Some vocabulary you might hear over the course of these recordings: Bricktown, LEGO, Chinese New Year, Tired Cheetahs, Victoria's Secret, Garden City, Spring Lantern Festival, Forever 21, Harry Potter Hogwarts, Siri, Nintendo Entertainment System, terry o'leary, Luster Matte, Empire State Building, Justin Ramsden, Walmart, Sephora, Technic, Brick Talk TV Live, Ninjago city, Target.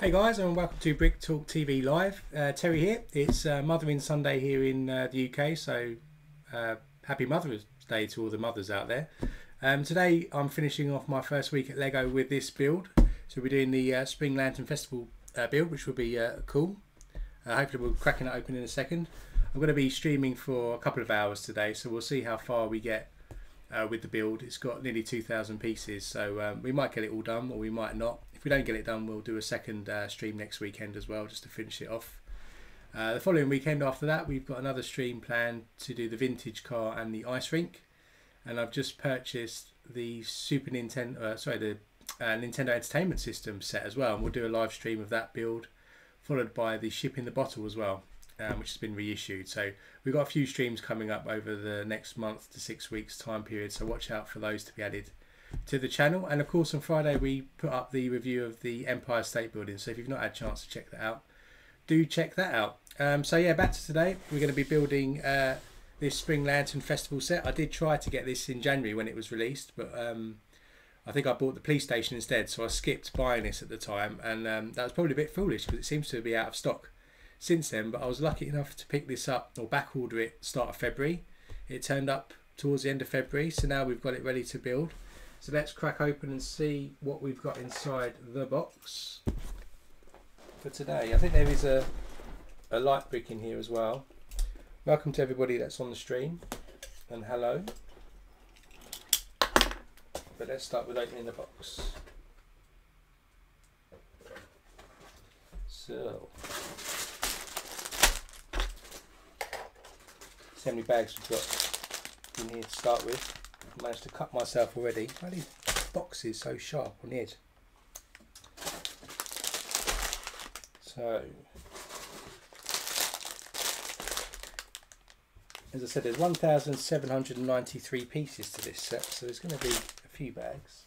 Hey guys, and welcome to Brick Talk TV Live. Terry here. It's Mothering Sunday here in the UK, so happy Mother's Day to all the mothers out there. Today I'm finishing off my first week at LEGO with this build. So we're doing the Spring Lantern Festival build, which will be cool. Hopefully we'll be cracking it open in a second. I'm going to be streaming for a couple of hours today, so we'll see how far we get with the build. It's got nearly 2,000 pieces, so we might get it all done or we might not. If we don't get it done, we'll do a second stream next weekend as well, just to finish it off. The following weekend after that, we've got another stream planned to do the vintage car and the ice rink. And I've just purchased the Nintendo Entertainment System set as well, and we'll do a live stream of that build, followed by the ship in the bottle as well, which has been reissued. So we've got a few streams coming up over the next month to 6 weeks time period, so watch out for those to be added to the channel. And of course on Friday we put up the review of the Empire State Building, so if you've not had a chance to check that out, do check that out. So yeah, back to today. We're going to be building this Spring Lantern Festival set. I did try to get this in January when it was released, but I think I bought the police station instead, so I skipped buying this at the time, and that was probably a bit foolish because it seems to be out of stock since then. But I was lucky enough to pick this up, or back order it, start of February. It turned up towards the end of February, so now we've got it ready to build. So let's crack open and see what we've got inside the box for today. I think there is a light brick in here as well. Welcome to everybody that's on the stream, and hello. But let's start with opening the box. So how many bags we've got in here to start with. I managed to cut myself already. Why are these boxes so sharp on the edge? So, as I said, there's 1,793 pieces to this set, so there's going to be a few bags.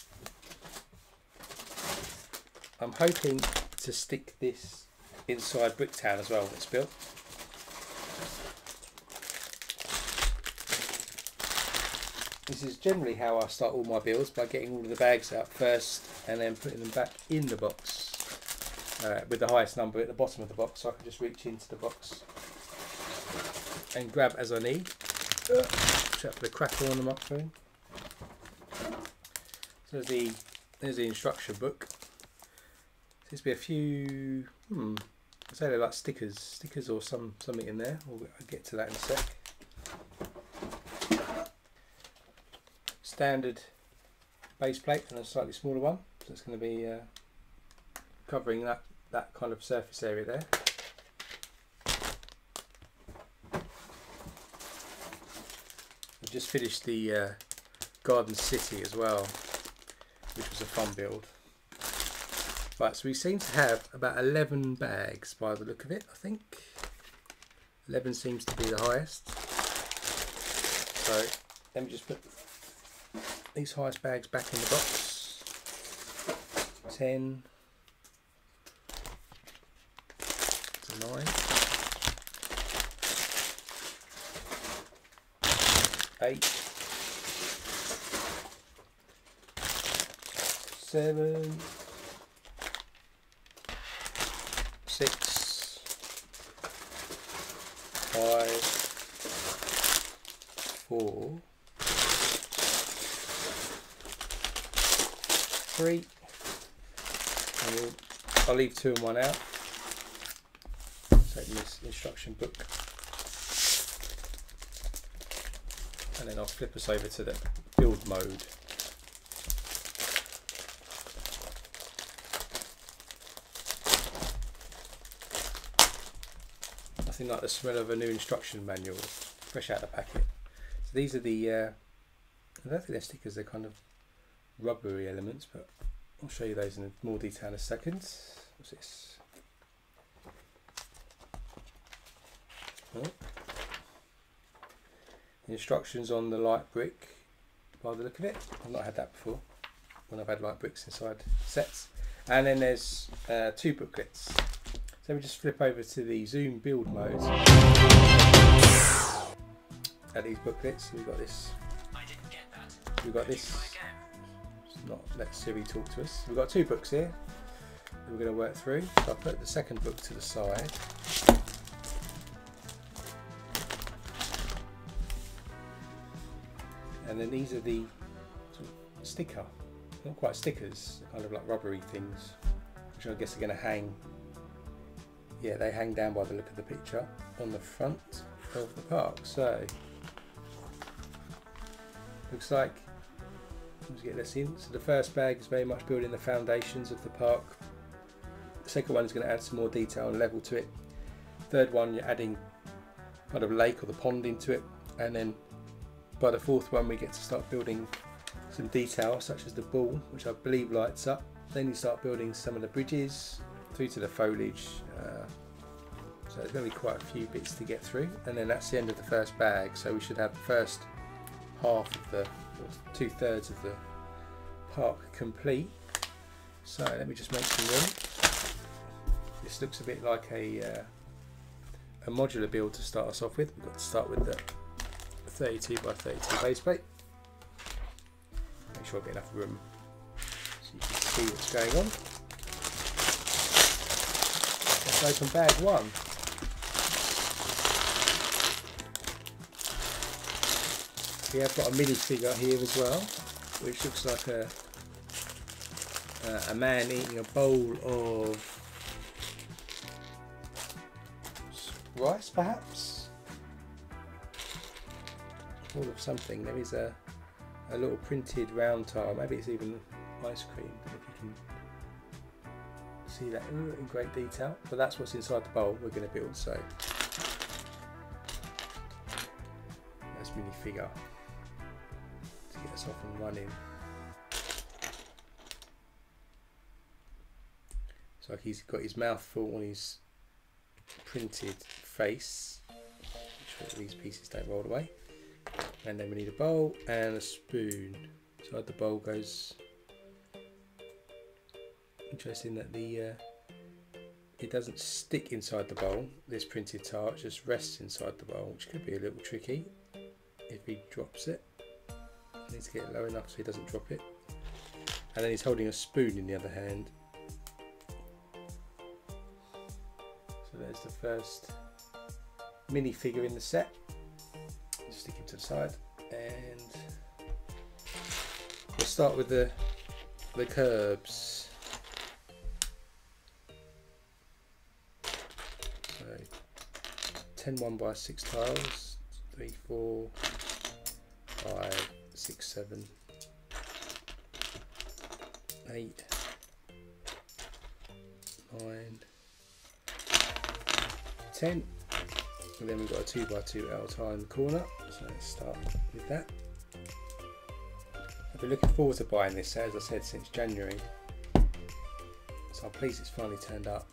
I'm hoping to stick this inside Bricktown as well when it's built. This is generally how I start all my builds, by getting all of the bags out first and then putting them back in the box with the highest number at the bottom of the box, so I can just reach into the box and grab as I need. Watch out for the crackle on the microphone. So there's the instruction book. Seems to be a few, I'd say they're like stickers or something in there. I'll get to that in a sec. Standard base plate and a slightly smaller one, so it's going to be covering that kind of surface area there. I've just finished the Garden City as well, which was a fun build. Right, so we seem to have about 11 bags by the look of it. I think 11 seems to be the highest, so let me just put these highest bags back in the box. 10 to 9, 8, 7, 6, 5, 4, 3, and I'll leave 2 and 1 out. Take this instruction book, and then I'll flip us over to the build mode. Nothing like the smell of a new instruction manual, fresh out of the packet. So these are the, I don't think they're stickers, they're kind of rubbery elements, but I'll show you those in more detail in a second. What's this? Instructions on the light brick by the look of it. I've not had that before when I've had light bricks inside sets. And then there's 2 booklets. So we just flip over to the zoom build modes. At these booklets, we've got this. I didn't get that. We've got this. Not let Siri talk to us. We've got 2 books here. we're going to work through. So I'll put the second book to the side. And then these are the sort of sticker, not quite stickers, they're kind of like rubbery things, which I guess are going to hang. Yeah, they hang down by the look of the picture on the front of the park. So looks like, let's get this in. So the first bag is very much building the foundations of the park. The second one is going to add some more detail and level to it. Third one, you're adding kind of lake or the pond into it, and then by the fourth one we get to start building some detail such as the ball, which I believe lights up. Then you start building some of the bridges through to the foliage, so there's going to be quite a few bits to get through, and then that's the end of the first bag. So we should have the first half of the, or 2/3 of the park complete. So let me just make some room. This looks a bit like a modular build to start us off with. We've got to start with the 32 by 32 base plate. Make sure I've got enough room so you can see what's going on. Let's open bag one. We have got a minifigure here as well, which looks like a man eating a bowl of rice, perhaps. All of something. There is a little printed round tile, maybe it's even ice cream, if you can see that in great detail. But that's what's inside the bowl we're going to build. So that's minifigure to get us off and running. It's like he's got his mouth full on his printed face. Make sure these pieces don't roll away. And then we need a bowl and a spoon. Inside the bowl goes. Interesting that it doesn't stick inside the bowl. This printed tile, it just rests inside the bowl, which could be a little tricky if he drops it. I need to get it low enough so he doesn't drop it. And then he's holding a spoon in the other hand. So there's the first minifigure in the set. Stick him to the side, and we'll start with the curbs. So 10 1 by 6 tiles, 3, 4, 5, 6, 7, 8, 9, 10. And then we've got a 2 by 2 L tile in the corner, so let's start with that. I've been looking forward to buying this, as I said, since January, so I'm pleased it's finally turned up.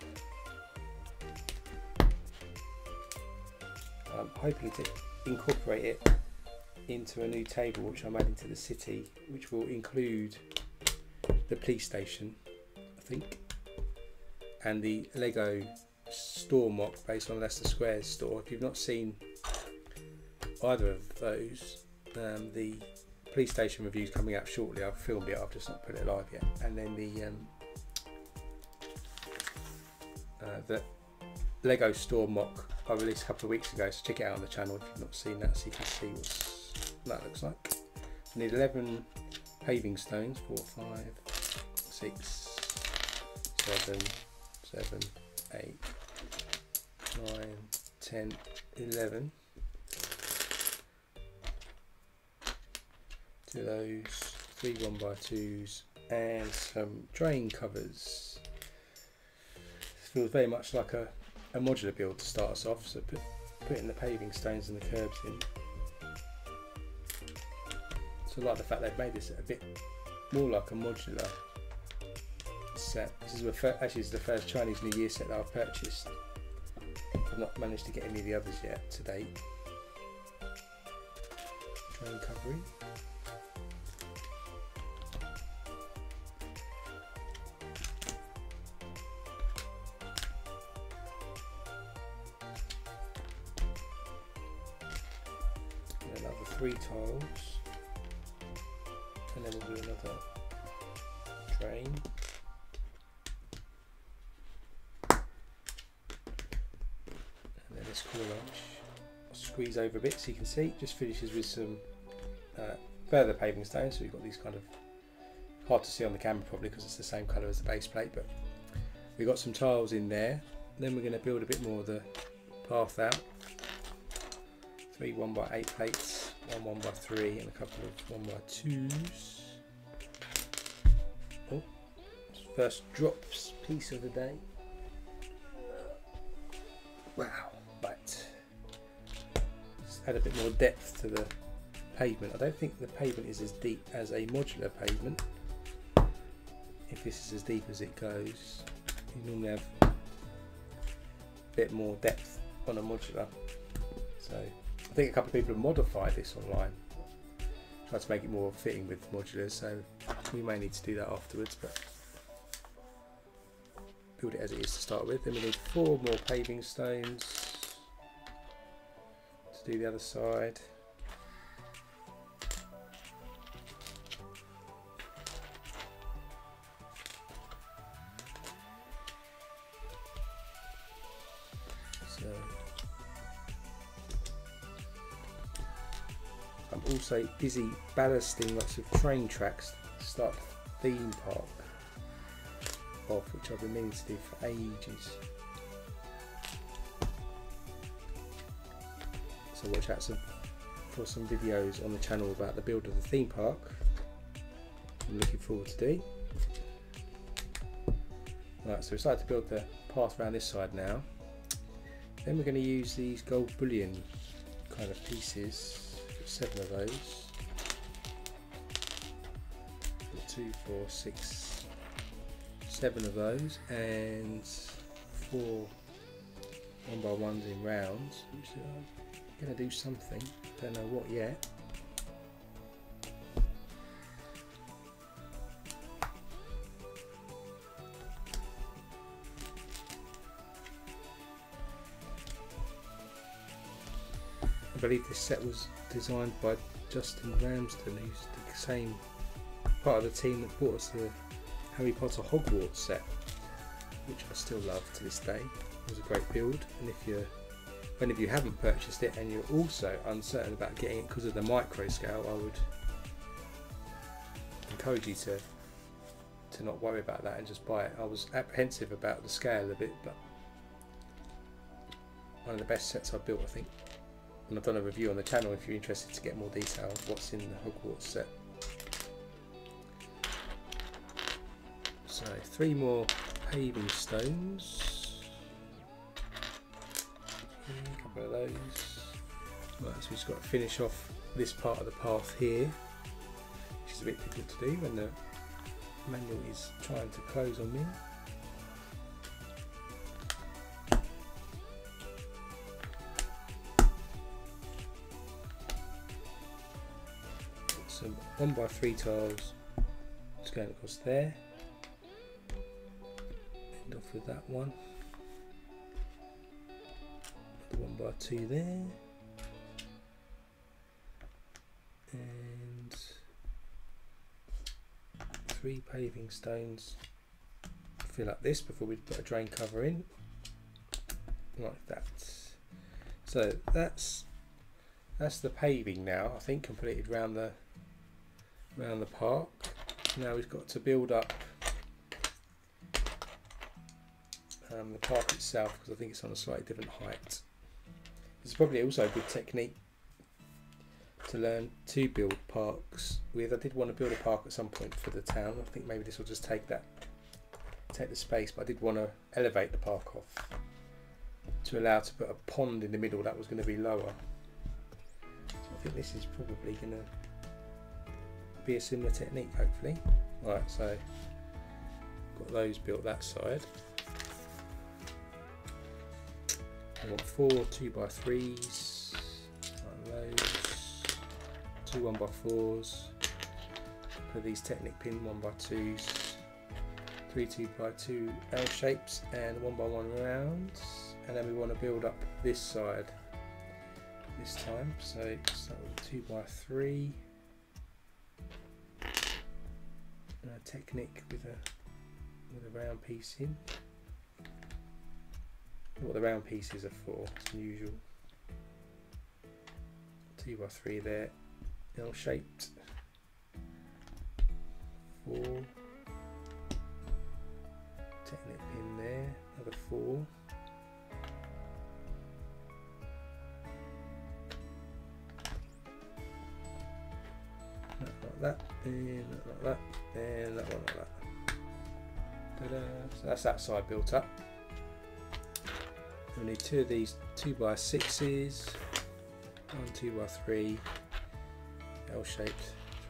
I'm hoping to incorporate it into a new table which I'm adding to the city, which will include the police station, I think, and the LEGO store mock based on Leicester Square's store. If you've not seen either of those, the police station review is coming up shortly. I've filmed it, I've just not put it live yet. And then the LEGO store mock I released a couple of weeks ago, so check it out on the channel if you've not seen that, so you can see what that looks like. I need 11 paving stones, 4, 5, 6, 7, 8, 9, 10, 11. Do those 3 1 by 2s and some drain covers. This feels very much like a modular build to start us off, so putting the paving stones and the curbs in. So I like the fact they've made this a bit more like a modular set. This is actually the first Chinese New Year set that I've purchased. I've not managed to get any of the others yet to date. Drain covering. And another 3 tiles, and then we'll do another drain. this corner arch. Squeeze over a bit so you can see. Just finishes with some further paving stones. So we've got these kind of, hard to see on the camera probably because it's the same colour as the base plate, but we've got some tiles in there. Then we're going to build a bit more of the path out. 3 1x8 plates, 1 1x3, and a couple of 1x2s. Oh, first drops piece of the day. Wow, but let's add a bit more depth to the pavement. I don't think the pavement is as deep as a modular pavement. If this is as deep as it goes, you normally have a bit more depth on a modular. So I think a couple of people have modified this online, tried to make it more fitting with modulars, so we may need to do that afterwards, but build it as it is to start with. Then we need 4 more paving stones to do the other side. So busy ballasting lots of train tracks to start the theme park off, which I've been meaning to do for ages. So watch out for some videos on the channel about the build of the theme park. I'm looking forward to doing. Right, so we started to build the path around this side now. Then we're going to use these gold bullion kind of pieces. 7 of those. 2, 4, 6, 7 of those, and 4 1x1s in rounds. I'm gonna do something, don't know what yet. I believe this set was designed by Justin Ramsden, who's the same part of the team that bought us the Harry Potter Hogwarts set, which I still love to this day. It was a great build, and if any of you haven't purchased it and you're also uncertain about getting it because of the micro scale, I would encourage you to not worry about that and just buy it. I was apprehensive about the scale a bit, but one of the best sets I've built, I think. And I've done a review on the channel if you're interested to get more detail of what's in the Hogwarts set. So 3 more paving stones. A couple of those. Right, so we've just got to finish off this part of the path here, which is a bit difficult to do when the manual is trying to close on me. Some 1x3 tiles just going across there. End off with that one. The 1x2 there. And 3 paving stones. Fill up this before we put a drain cover in. Like that. So that's the paving now, I think, completed round the park. Now we've got to build up the park itself, because I think it's on a slightly different height. It's probably also a good technique to learn to build parks with. I did want to build a park at some point for the town. I think maybe this will just take the space, but I did want to elevate the park off to allow to put a pond in the middle that was going to be lower. So I think this is probably going to be a similar technique, hopefully. Right, so got those built that side. I want 4 2x3s, like those, 2 1x4s, for these Technic pin 1x2s, 3 2x2 L shapes, and 1x1 rounds. And then we want to build up this side this time, so start with 2x3. Technic with a round piece in, what the round pieces are for. It's unusual. 2 by 3 there, L-shaped. 4. Technic pin there, another 4. Like that, and like that, and that one like that. Ta-da. So that's that side built up. We need 2 of these 2 by 6s, 1 2 by 3, L-shaped,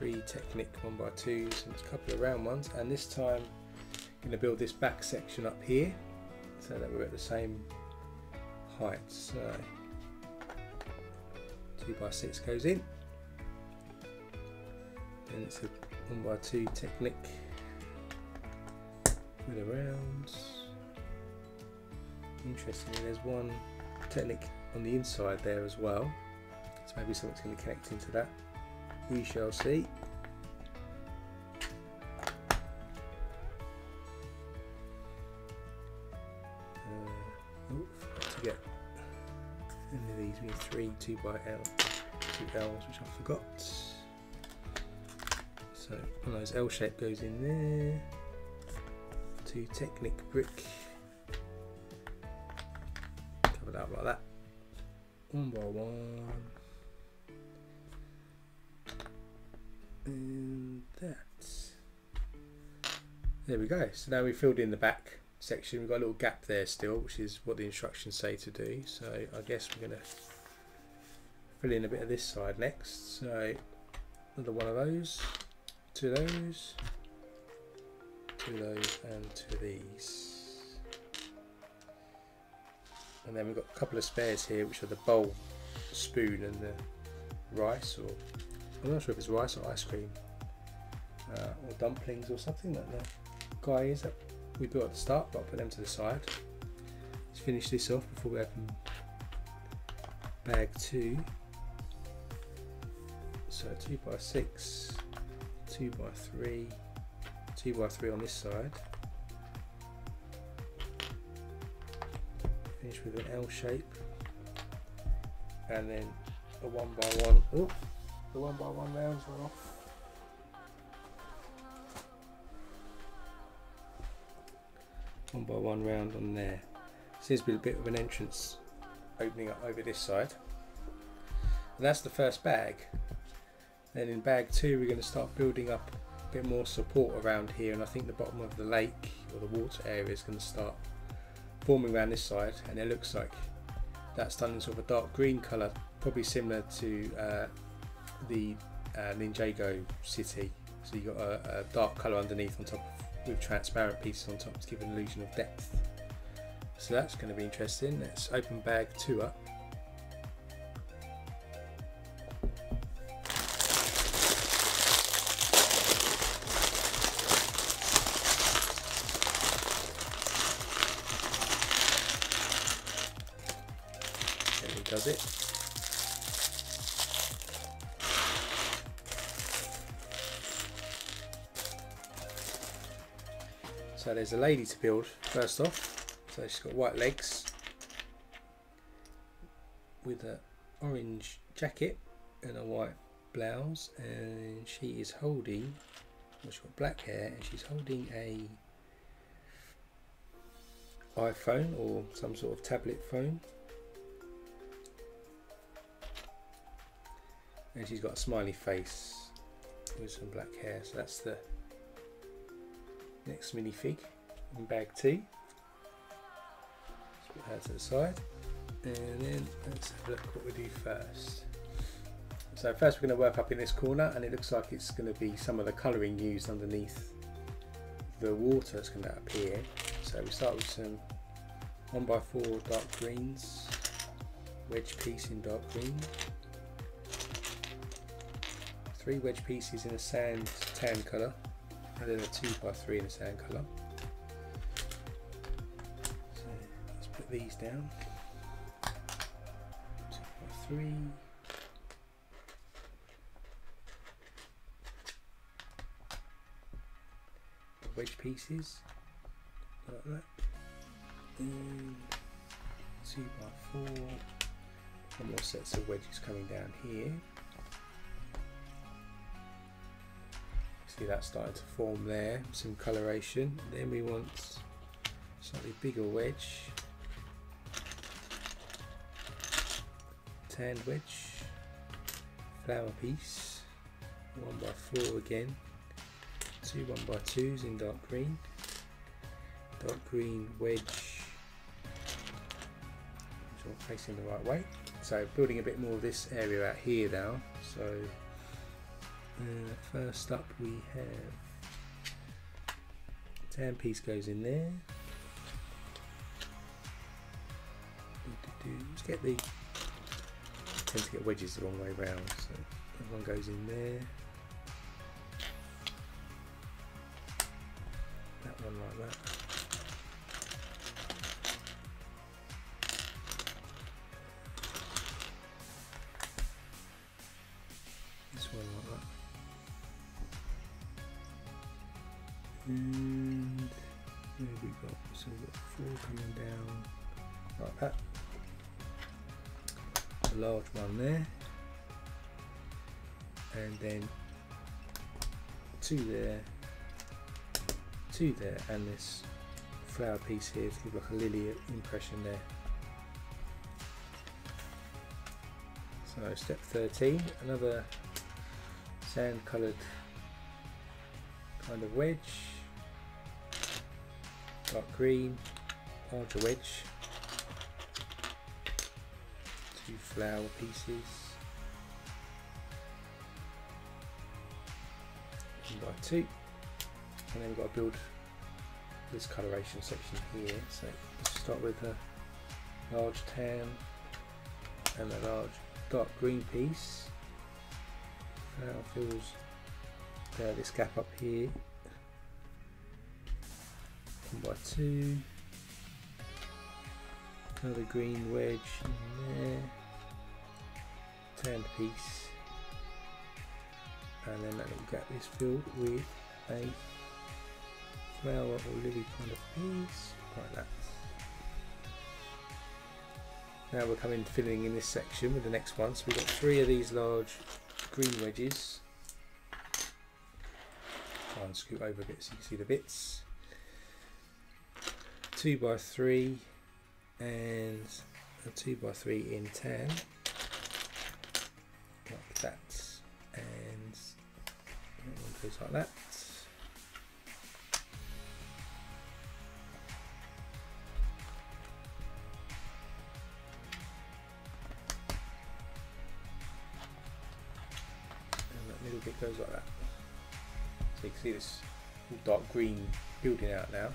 3 Technic 1 by 2s, and a couple of round ones. And this time, I'm going to build this back section up here so that we're at the same height. So 2 by 6 goes in, and it's a 1 by 2 Technic with the rounds. Interestingly, there's one Technic on the inside there as well, so maybe something's going to connect into that. We shall see. Forgot to get any of these. We need 3 2 by L 2 L's, which I forgot. So one of those L shape goes in there. 2 Technic brick. Cover that up like that. 1 by 1. And that. There we go. So now we've filled in the back section. We've got a little gap there still, which is what the instructions say to do. So I guess we're going to fill in a bit of this side next. So another one of those, 2 of those, 2 of those, and 2 of these. And then we've got a couple of spares here, which are the bowl, the spoon, and the rice, or I'm not sure if it's rice or ice cream, or dumplings or something, like the guy is that we built at the start, but I'll put them to the side. Let's finish this off before we open bag 2. So 2 by 6, 2 by 3, 2 by 3 on this side. Finish with an L shape, and then a 1 by 1. Oh, the 1 by 1 rounds are off. One by one round on there. Seems to be a bit of an entrance opening up over this side. And that's the first bag. Then in bag 2, we're going to start building up a bit more support around here, and I think the bottom of the lake or the water area is going to start forming around this side, and it looks like that's done in sort of a dark green colour, probably similar to the Ninjago city. So you've got a dark colour underneath on top with transparent pieces on top to give an illusion of depth. So that's going to be interesting. Let's open bag 2 up. Does it? So there's a lady to build first off. So she's got white legs with an orange jacket and a white blouse, and she is holding, well, she's got black hair, and she's holding a iPhone or some sort of tablet phone. And she's got a smiley face with some black hair. So that's the next minifig in bag 2. Let's put her to the side, and then let's have a look what we do first. So first we're going to work up in this corner, and it looks like it's going to be some of the colouring used underneath the water that's going to appear. So we start with some 1 by 4 dark greens, wedge piece in dark green. 3 wedge pieces in a sand tan colour, and then a 2 by 3 in a sand colour. So let's put these down. 2 by 3. Wedge pieces like that. And 2x4, and more sets of wedges coming down here. See that starting to form there, some coloration. Then we want a slightly bigger wedge, tan wedge, flower piece, 1x4 again, 2 1x2s in dark green wedge, which I'm facing the right way. So building a bit more of this area out here now. So first up we have a tan piece goes in there. Let's get the, I tend to get wedges the wrong way round, so everyone goes in there. That one like that. This one like that. And where have we got? So we've got 4 coming down like that. A large one there, and then 2 there, and this flower piece here to give like a lily impression there. So step 13, another sand coloured kind of wedge, dark green, larger wedge, 2 flower pieces, 1x2, and then we've got to build this coloration section here. So let's start with a large tan and a large dark green piece. Flower fills this gap up here. 1x2, another green wedge in there. Turned piece, and then that little gap is filled with a flower or lily kind of piece like that. Now we're coming filling in this section with the next one. So we've got 3 of these large green wedges. Try and scoot over a bit so you can see the bits. 2x3 and a 2x3 in tan like that, and one goes like that. It goes like that, so you can see this dark green building out now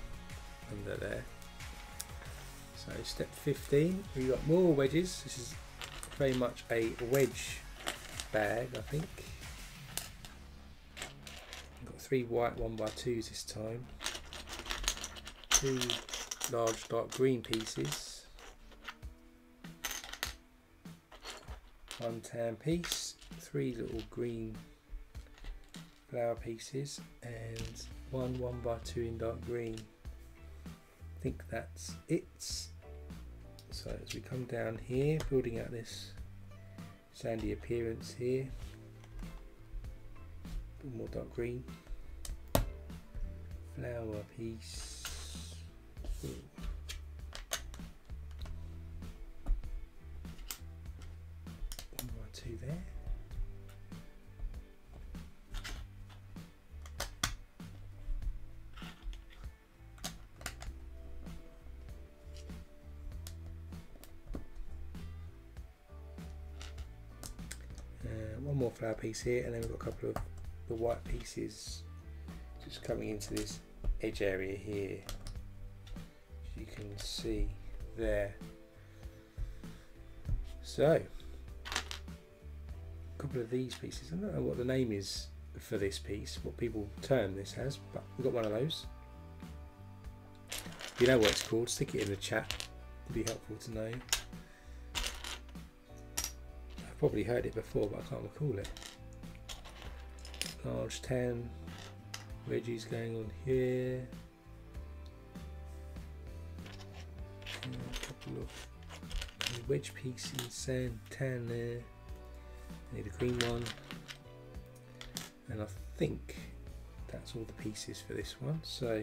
under there. So step 15, we've got more wedges. This is very much a wedge bag, I think. We've got 3 white 1x2s this time, 2 large dark green pieces, 1 tan piece, 3 little green flower pieces, and 1 1x2 in dark green. I think that's it. So as we come down here, building out this sandy appearance here, a little more dark green, flower piece. Ooh. One by 2 there. One more flower piece here, and then we've got a couple of the white pieces just coming into this edge area here, as you can see there. So a couple of these pieces, I don't know what the name is for this piece, what people term this as, but we've got one of those. If you know what it's called, stick it in the chat, it'd be helpful to know. Probably heard it before, but I can't recall it. Large tan wedges going on here, and a couple of Witch PC, same 10 there. I need a green one. And I think that's all the pieces for this one. So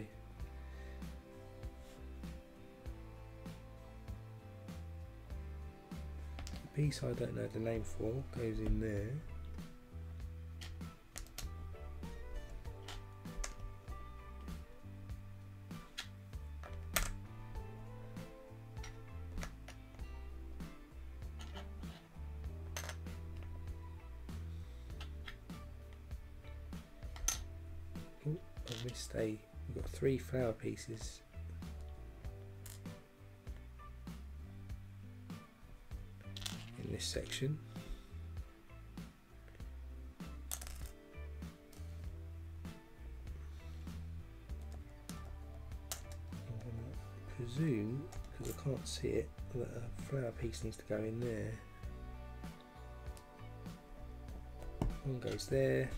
the piece I don't know the name for goes in there. We've got 3 flower pieces. In this section. I presume, because I can't see it, that a flower piece needs to go in there. One goes there.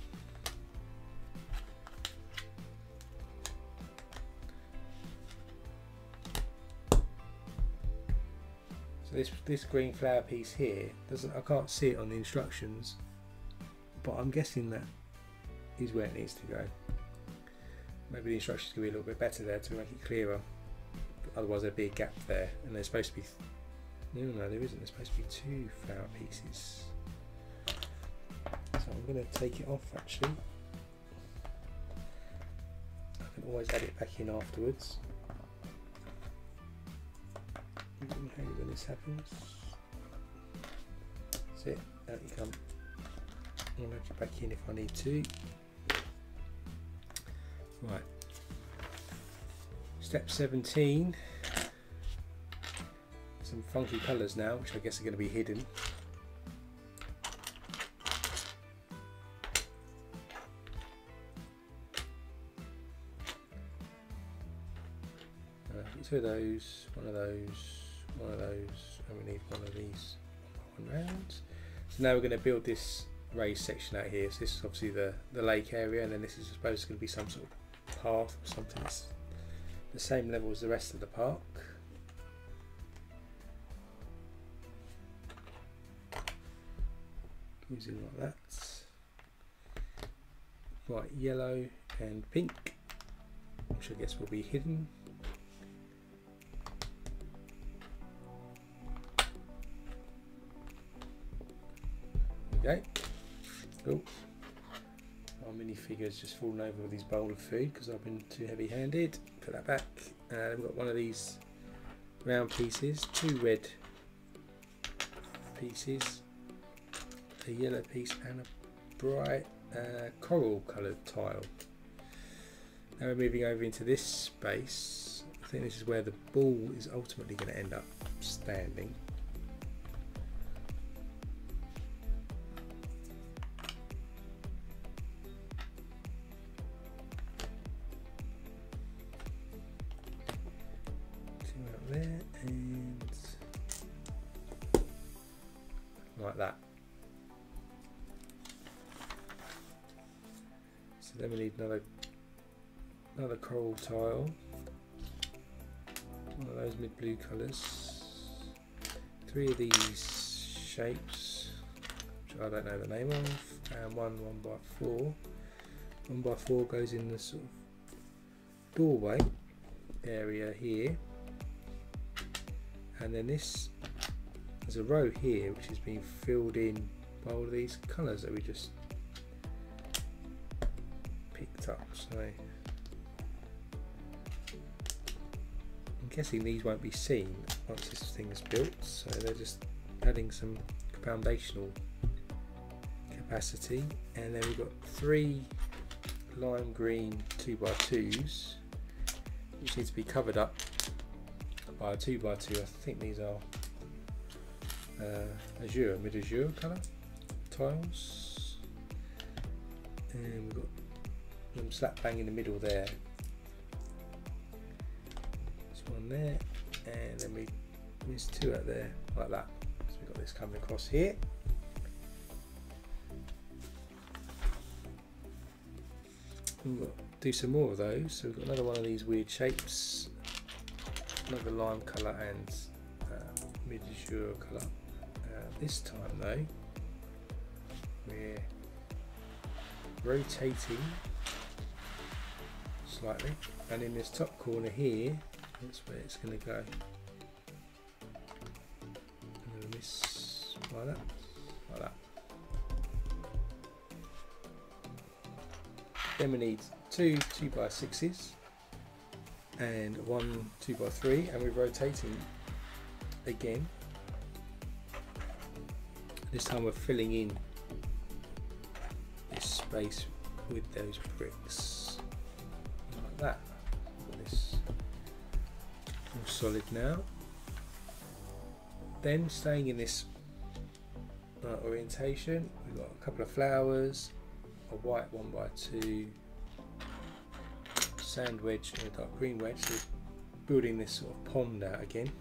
This green flower piece here I can't see it on the instructions, but I'm guessing that is where it needs to go. Maybe the instructions could be a little bit better there to make it clearer, but otherwise there'd be a gap there, and there's supposed to be no, there isn't. There's supposed to be 2 flower pieces, so I'm going to take it off. Actually, I can always add it back in afterwards. When this happens, that's it, out you come. I'll make it back in if I need to. Right, step 17, some funky colours now, which I guess are going to be hidden. Two of those, one of those, one of those, and we need one of these rounds. So now we're going to build this raised section out here. So this is obviously the lake area, and then this is supposed to be some sort of path or something that's the same level as the rest of the park. Goes in like that. Right, yellow and pink, which I guess will be hidden. Okay, cool. Our minifigure's just fallen over with his bowl of food because I've been too heavy-handed. Put that back. We've got one of these round pieces, 2 red pieces, a yellow piece, and a bright coral-coloured tile. Now we're moving over into this space. I think this is where the ball is ultimately going to end up standing. Another coral tile, one of those mid blue colours, 3 of these shapes, which I don't know the name of, and one 1x4. 1x4 goes in the sort of doorway area here, and then there's a row here which has been filled in by all of these colours that we just picked up. So I'm guessing these won't be seen once this thing is built, so they're just adding some foundational capacity. And then we've got 3 lime green 2x2s which need to be covered up by a 2x2. I think these are azure, mid-azure colour tiles, and we've got them slap bang in the middle there. There's one there, and then we missed 2 out there, like that. So we've got this coming across here. We'll do some more of those. So we've got another one of these weird shapes, another lime colour and mid-azure colour. This time though, we're rotating slightly, and in this top corner here, that's where it's going to go. I'm going to miss like that, like that. Then we need two 2x6s and one 2x3, and we're rotating again. This time we're filling in this space with those bricks like that. This all solid now. Then staying in this orientation, we've got a couple of flowers, a white 1x2 sand wedge and a dark green wedge. So we're building this sort of pond out again.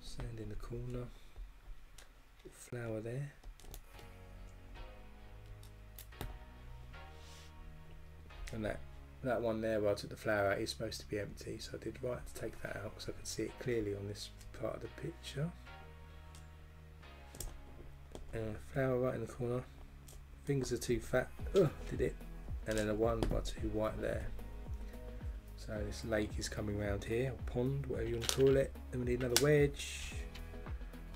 Sand in the corner, flower there. And that one there where I took the flower out is supposed to be empty, so I did right to take that out because I could see it clearly on this part of the picture. And a flower right in the corner. Fingers are too fat. Ugh, did it. And then a 1x2 white there. So this lake is coming round here, or pond, whatever you want to call it. Then we need another wedge.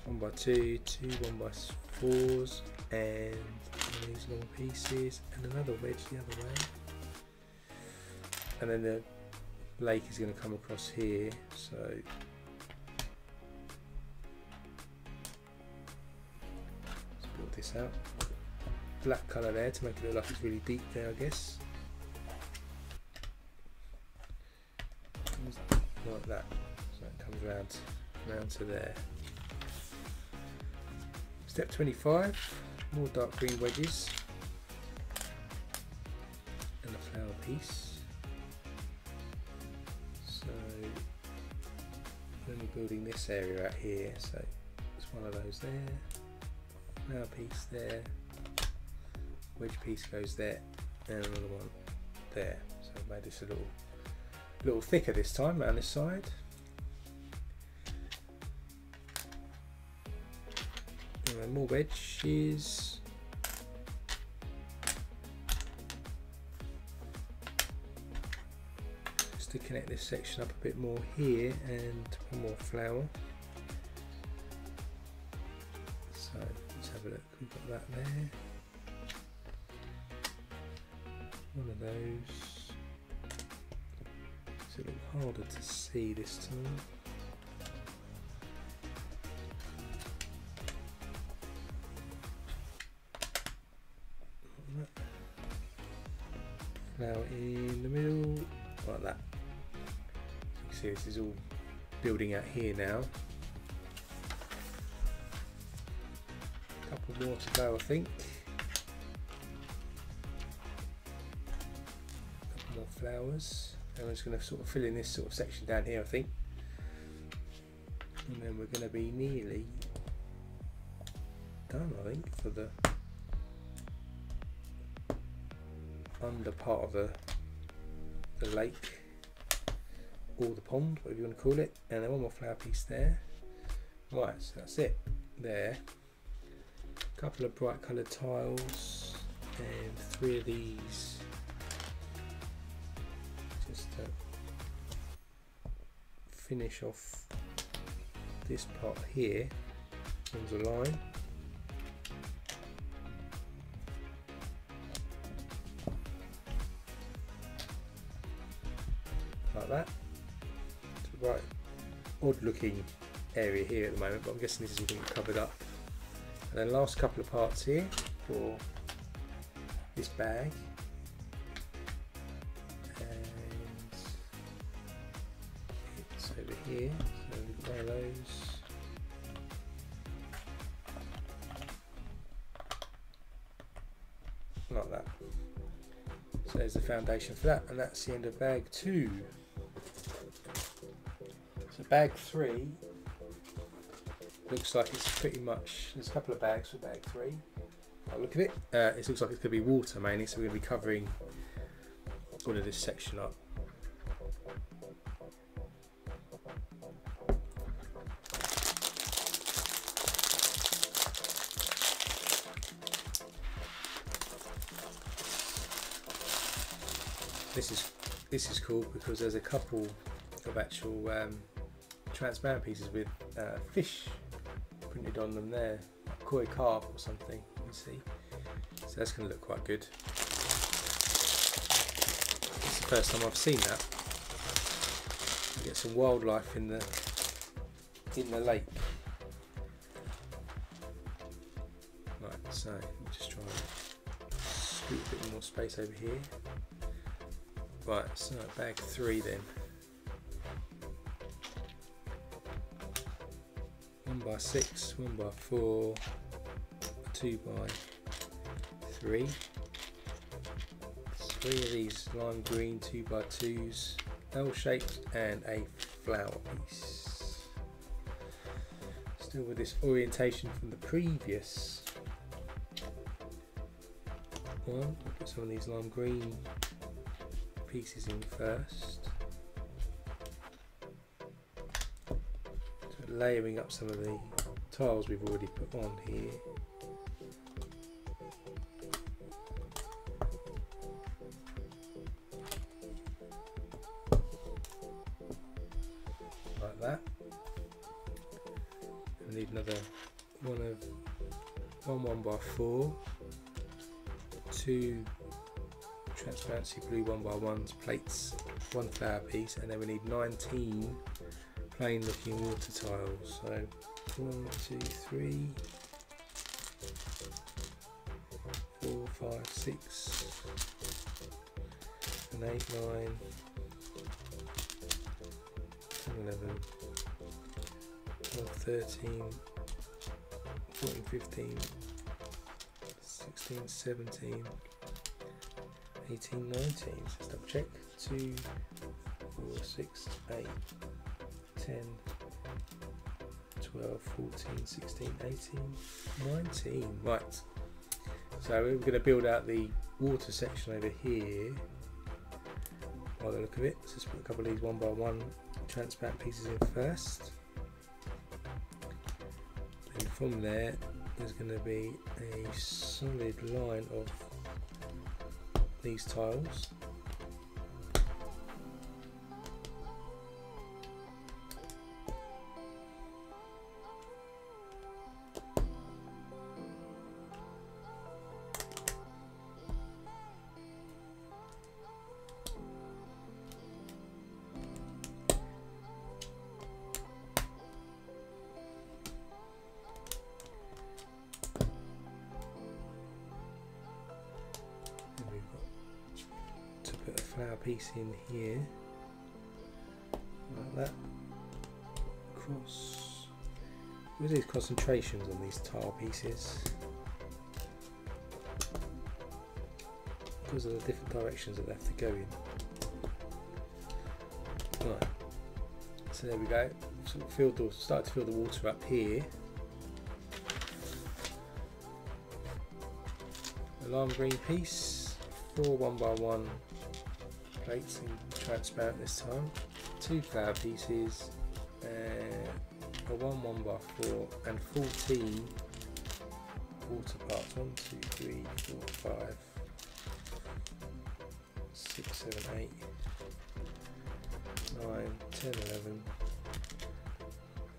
1x2, two 1x4s, and these long pieces, and another wedge the other way. And then the lake is going to come across here. So out black colour there to make it look like it's really deep there, I guess, like that. So it comes round to there. Step 25, more dark green wedges and a flower piece. So then we're building this area out here, so it's one of those there. Flower piece there, wedge piece goes there, and another one there. So I've made this a little thicker this time around this side. And more wedges. Just to connect this section up a bit more here, and one more flower. Look, we've got that there, one of those. It's a little harder to see this time. Like that. Now in the middle, like that. You can see this is all building out here now. Couple more to go, I think. Couple more flowers, and I'm just going to sort of fill in this sort of section down here, I think. And then we're going to be nearly done, I think, for the under part of the lake or the pond, whatever you want to call it. And then one more flower piece there. Right, so that's it there. Couple of bright coloured tiles and three of these just to finish off this part here. One's a line, like that. It's a bright odd looking area here at the moment, but I'm guessing this isn't being covered up. And then last couple of parts here for this bag, and it's over here, so we've got one of those, like that. So there's the foundation for that, and that's the end of bag 2. So bag 3 looks like it's pretty much, there's a couple of bags for bag 3. I'll look at it. It looks like it's going to be water mainly, so we're going to be covering all of this section up. This is cool because there's a couple of actual transparent pieces with fish printed on them there, koi carp or something, you can see. So that's going to look quite good. It's the first time I've seen that. You get some wildlife in the lake. Right, so I'm just trying to scoot a bit more space over here. Right, so bag 3 then. 1x6, 1x4, 2x3. 3 of these lime green 2x2s, L-shaped, and a flower piece. Still with this orientation from the previous one. Put some of these lime green pieces in first. So layering up some of the tiles we've already put on here. Like that. I need another one of 1x4, 2 transparency blue 1x1s plates, 1 flower piece, and then we need 19 plain looking water tiles. So 1, 2, 3, 4, 5, 6, 7, 8, 9, 10, 11, 12, 13, 14, 15, 16, 17, 18, 19. So let's double check. 2, 4, 6, 8, 10, 12, 14, 16, 18, 19. Right, so we're going to build out the water section over here by the look of it. Let's just put a couple of these 1x1 transparent pieces in first, and from there there's going to be a solid line of these tiles. In here, like that, cross. What are these concentrations on these tile pieces? Because of the different directions that they have to go in. Right, so there we go. Sort of start to fill the water up here. A lime green piece, 4 1x1. Plates and transparent this time, 2 flower pieces, a 1 1x4, and 14 water parts. 1, 2, 3, 4, 5, 6, 7, 8, 9, 10, 11,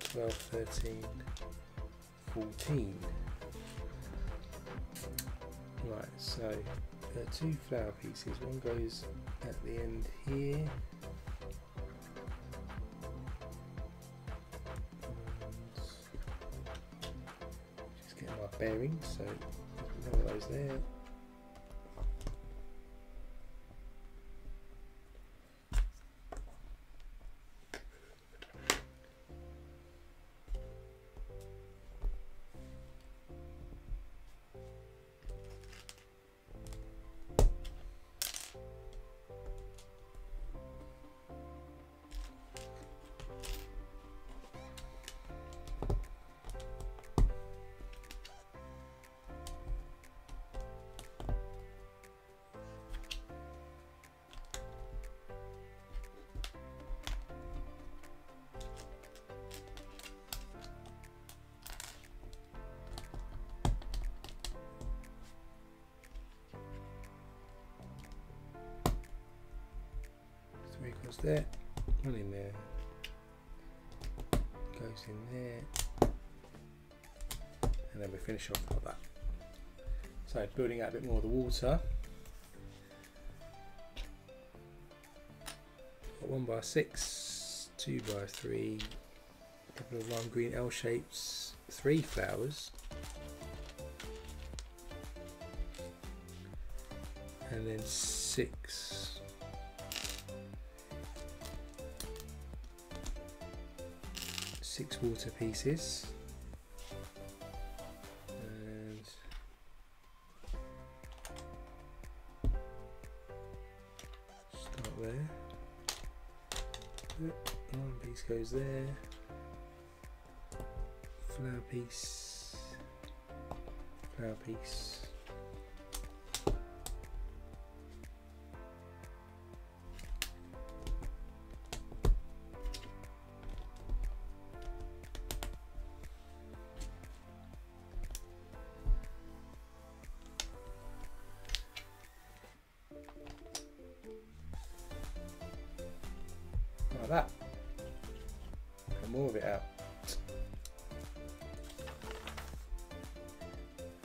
12, 13, 14. Right, so 2 flower pieces, one goes at the end here, and just getting my bearings, so one of those there, what's that? Not in there. Goes in there. And then we finish off like that. So building out a bit more of the water. Got 1 by 6, 2 by 3, a couple of lime green L shapes, 3 flowers. And then 6. Water pieces. And start there. One piece goes there. Flower piece. Flower piece.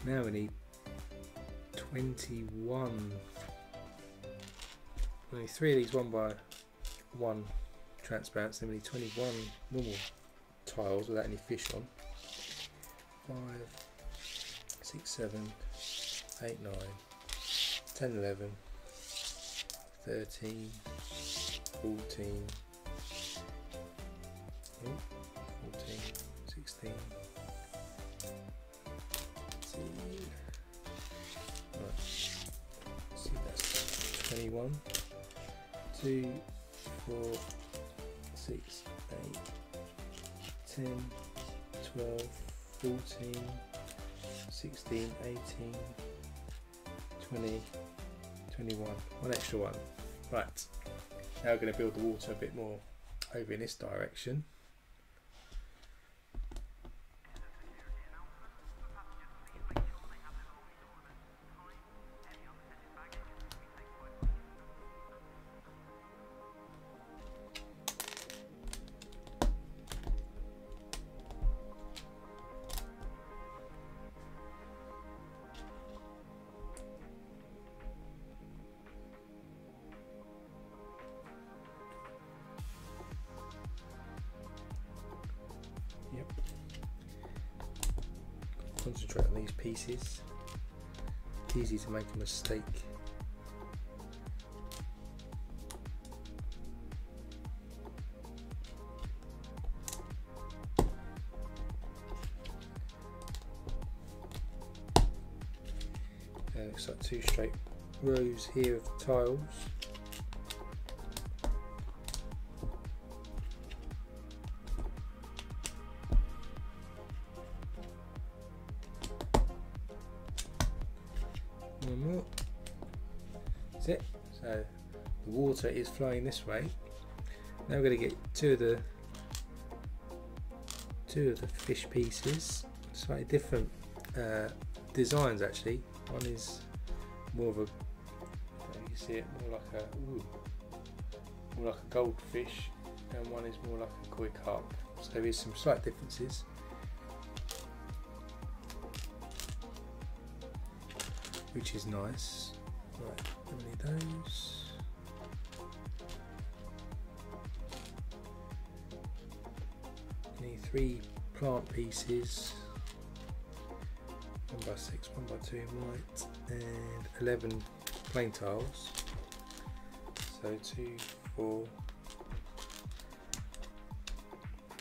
Now we need 21. Only 3 of these 1 by 1 transparents, then we need 21 normal tiles without any fish on. 5, 6, 7, 8, 9, 10, 11, 13, 14. 14, 16. See, that's 21, 2, 4, 6, 8, 10, 12, 14, 16, 18, 20, 21, one extra one. Right, now we're going to build the water a bit more over in this direction. Concentrate on these pieces. It's easy to make a mistake. Looks like 2 straight rows here of tiles. So the water is flowing this way. Now we're going to get two of the fish pieces. Slightly different designs actually. One is more of a, you can see it more like a more like a goldfish, and one is more like a koi carp. So there is some slight differences. Which is nice. Right, how many of those? Need 3 plant pieces, 1 by 6, 1 by 2 in white, and 11 plain tiles. So 2, 4,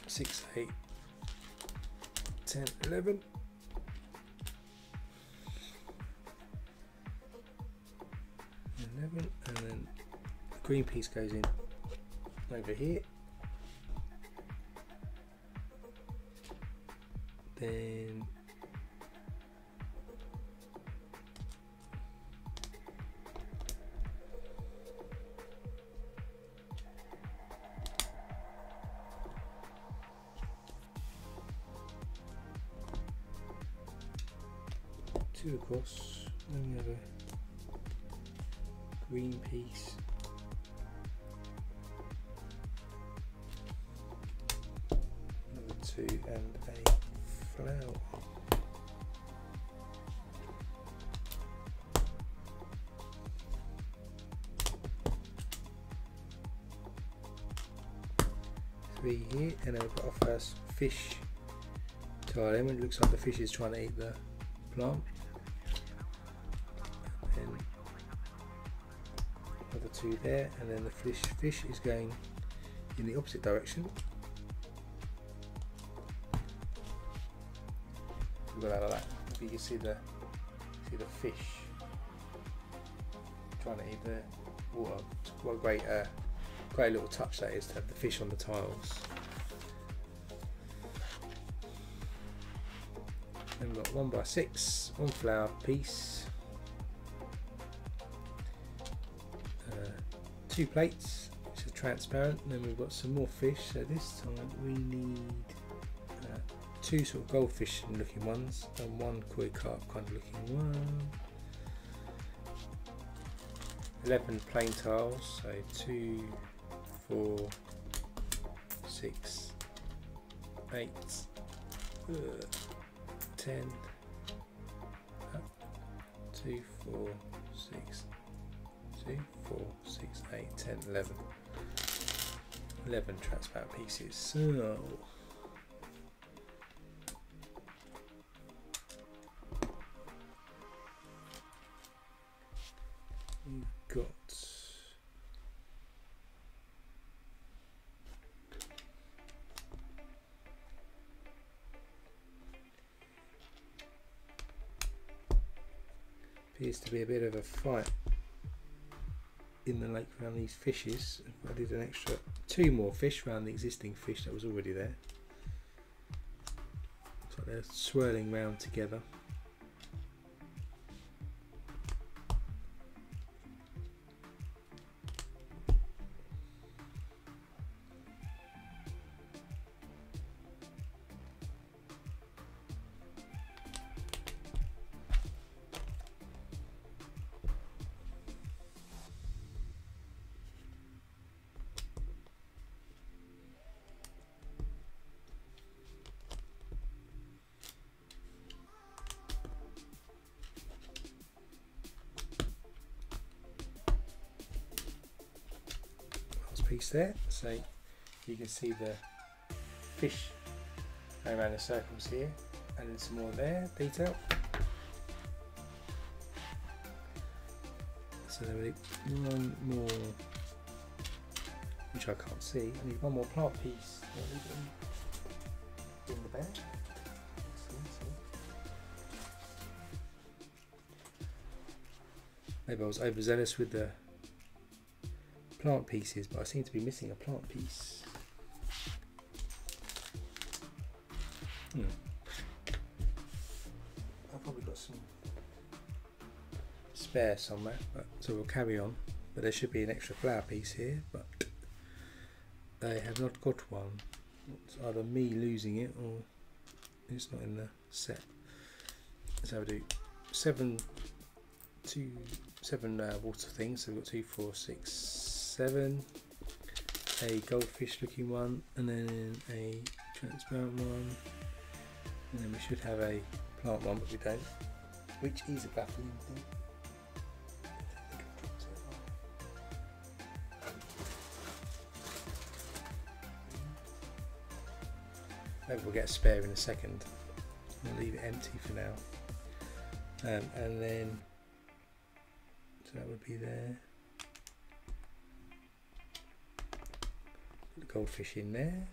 6, 8, 10, 11. And then the green piece goes in over here. Then two across, and the other green piece seed and a flower. Three here, and then we've got our first fish terrarium. It looks like the fish is trying to eat the plant. And then another two there, and then the fish is going in the opposite direction. We've got out of that. But you can see the fish trying to eat the water. What a great great little touch that is, to have the fish on the tiles. Then we've got 1 by 6, one flower piece, 2 plates, which are transparent, and then we've got some more fish. So this time we need 2 sort of goldfish looking ones and 1 koi carp kind of looking one. 11 plain tiles, so 2, 4, 6, 8, 10, 2, 4, 6, 8, 10, 11. 11 transparent pieces. So we've got appears to be a bit of a fight in the lake around these fishes. I did an extra 2 more fish around the existing fish that was already there. Looks like they're swirling round together. Piece there, so you can see the fish going around the circles here, and then some more there detail. So there we need one more, which I can't see. I need one more plant piece in the bag. Maybe I was overzealous with the plant pieces, but I seem to be missing a plant piece. I've probably got some spare somewhere, so we'll carry on. But there should be an extra flower piece here, but they have not got one. It's either me losing it or it's not in the set. So we do 7 water things. So we've got 2, 4, 6, 7, a goldfish looking one, and then a transparent one, and then we should have a plant one, but we don't, which is a baffling thing. Maybe we'll get a spare in a second. We'll leave it empty for now, and then so that would be there. Goldfish in there,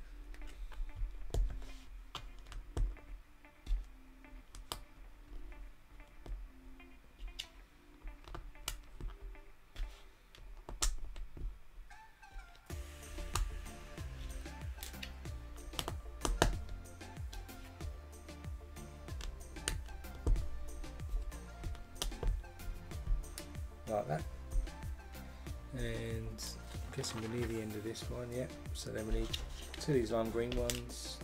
like that. And I'm guessing we're near the end of this one, yeah. So then we need 2 of these lime green ones,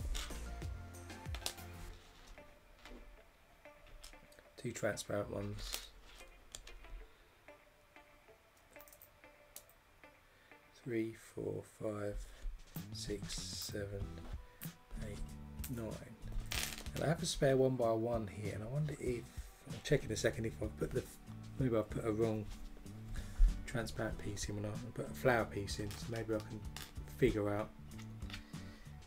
2 transparent ones, 3, 4, 5, 6, 7, 8, 9. And I have a spare 1x1 here, and I wonder if I'll check in a second if I've put the maybe I've put a wrong transparent piece in, and I put a flower piece in, so maybe I can figure out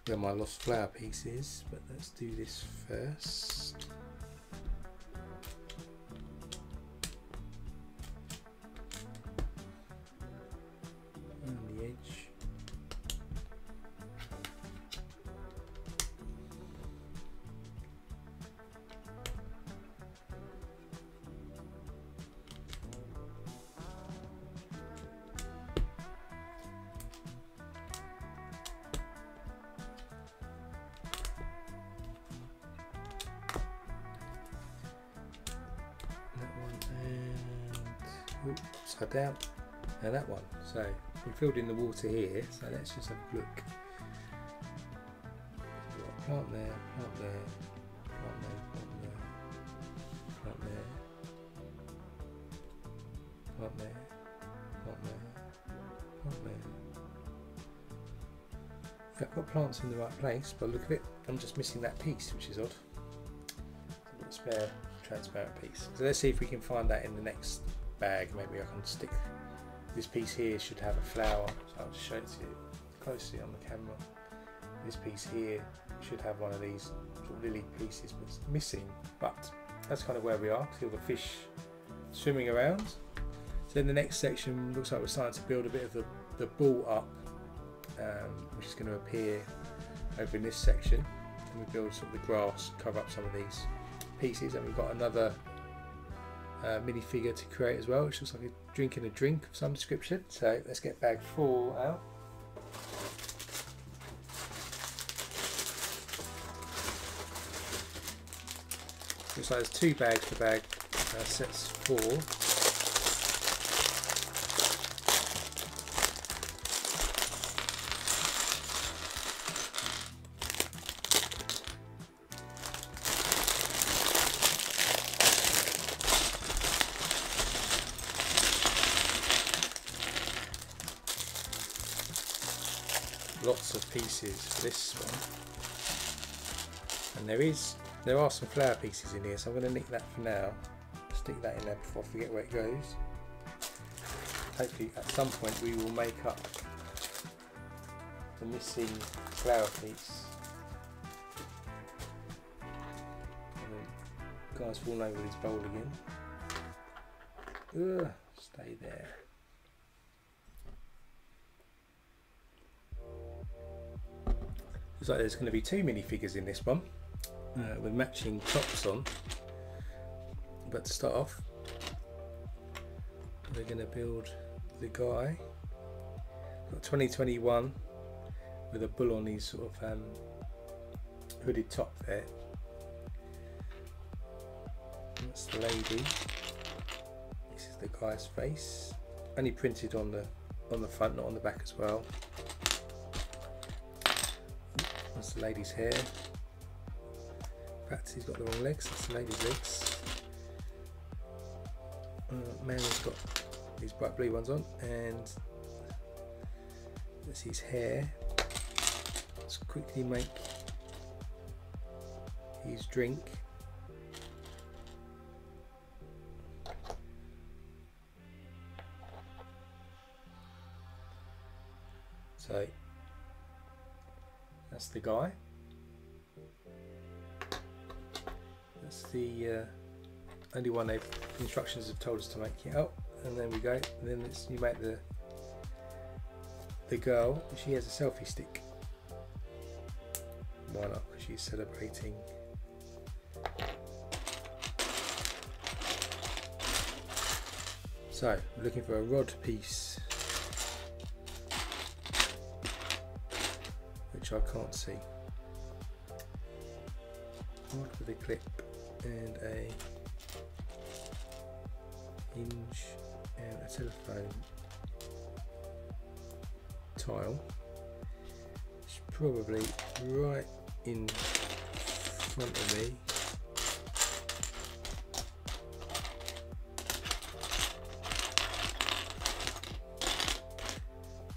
where my lost flower piece is. But let's do this first. On the edge. Upside down, and that one. So we filled in the water here, so let's just have a look. Got a plant there, plant there, plant there, plant there, plant there, plant there, plant there, plant there. I've got plants in the right place, but look at it, I'm just missing that piece, which is odd. I've got a spare transparent piece. So let's see if we can find that in the next bag. Maybe I can stick this piece here, should have a flower, so I'll just show it to you closely on the camera. This piece here should have one of these sort of lily pieces, but it's missing. But that's kind of where we are. See all the fish swimming around. So in the next section, looks like we're starting to build a bit of the ball up, which is going to appear over in this section, and we build sort of the grass, cover up some of these pieces. And we've got another minifigure to create as well, which looks like a drinking a drink of some description. So let's get bag 4 out. Looks like there's 2 bags for bag sets 4. Lots of pieces for this one, and there are some flower pieces in here, so I'm going to nick that for now, stick that in there before I forget where it goes. Hopefully at some point we will make up the missing flower piece, and then guy's fallen over his bowl again. Ugh, stay there. Looks like there's going to be 2 minifigures in this one, with matching tops on. But to start off, we're going to build the guy. Got 2021 with a bull on his sort of hooded top there. That's the lady. This is the guy's face. Only printed on the front, not on the back as well. That's the lady's hair. In fact, he's got the wrong legs. That's the lady's legs. Man's got these bright blue ones on, and that's his hair. Let's quickly make his drink. So that's the guy. That's the only one they've instructions have told us to make it up. And then we go. And then you make the girl. She has a selfie stick. Why not? Because she's celebrating. So we're looking for a rod piece, which I can't see. Rod with a clip and a hinge and a telephone tile. It's probably right in front of me.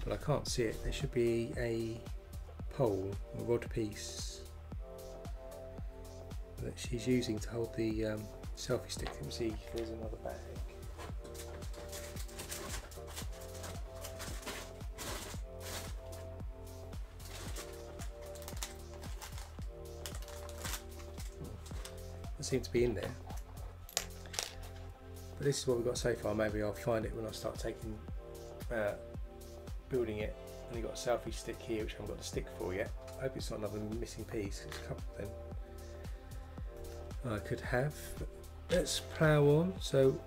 But I can't see it. There should be a pole, a rod piece that she's using to hold the selfie stick. You can see there's another bag. It seems to be in there. But this is what we've got so far. Maybe I'll find it when I start taking, building it. And you've got a selfie stick here, which I haven't got the stick for yet. I hope it's not another missing piece. There's a couple of them I could have. But let's plough on. So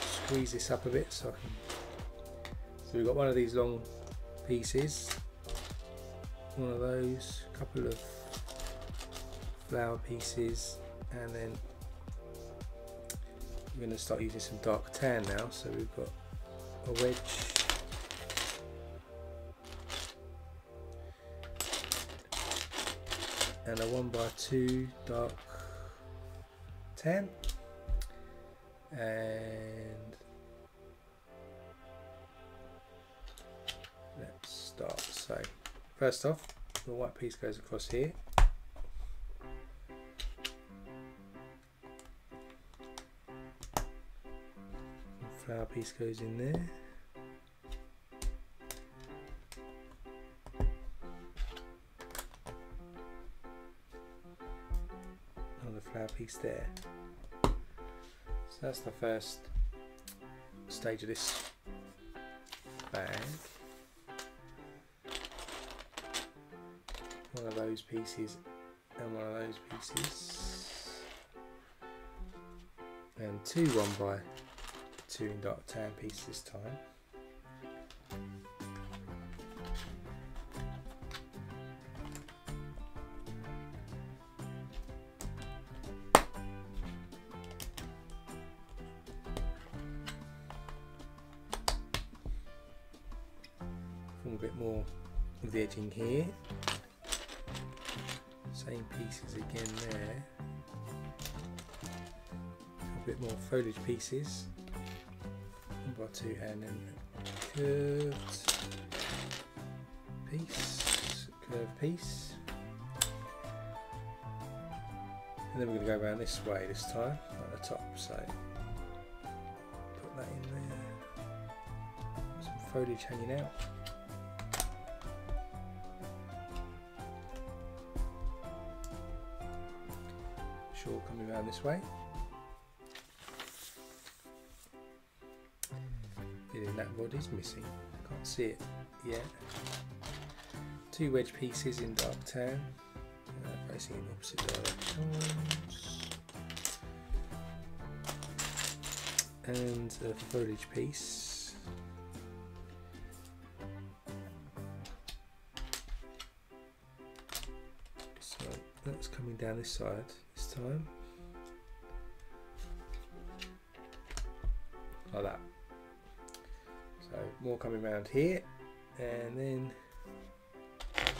squeeze this up a bit so I can. So we've got one of these long pieces, one of those, a couple of flower pieces, and then we're going to start using some dark tan now. So we've got a wedge, and a 1x2 dark tan, and let's start. So first off, the white piece goes across here, the flower piece goes in there. Piece there. So that's the first stage of this bag. One of those pieces and one of those pieces, and 2 1x2 in dark tan pieces this time. Edging here, same pieces again there, a bit more foliage pieces, 1x2, and then curved piece, and then we're going to go around this way this time at the top. So put that in there, some foliage hanging out. Coming around this way, feeling that body's missing, can't see it yet. 2 wedge pieces in dark tan, facing in opposite directions, and a foliage piece, so that's coming down this side time, like that. So more coming around here, and then got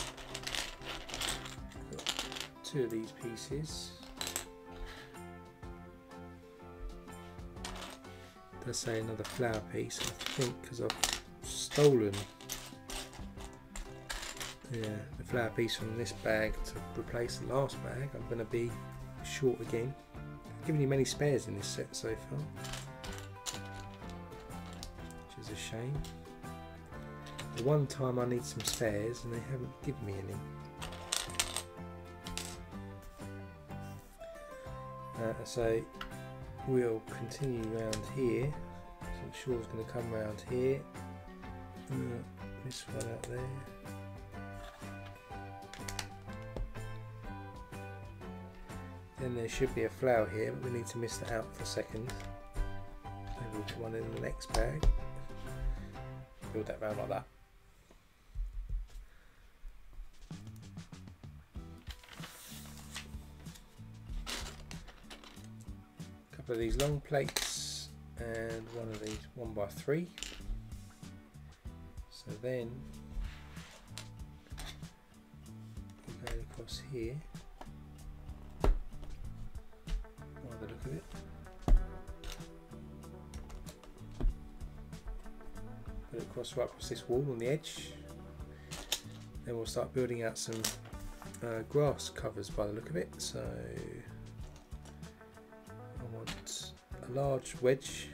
2 of these pieces. It does say another flower piece, I think, because I've stolen the flower piece from this bag to replace the last bag. I'm going to be short again. I've given you many spares in this set so far, which is a shame. The one time I need some spares and they haven't given me any. So we'll continue round here. So I'm sure it's going to come round here. This one out there. Then there should be a flower here, but we need to miss that out for a second. Maybe we'll put one in the next bag. Build that round like that. A couple of these long plates and one of these 1x3. So then we go across here. The look of it. Put it across, right across this wall on the edge. Then we'll start building out some grass covers by the look of it, so I want a large wedge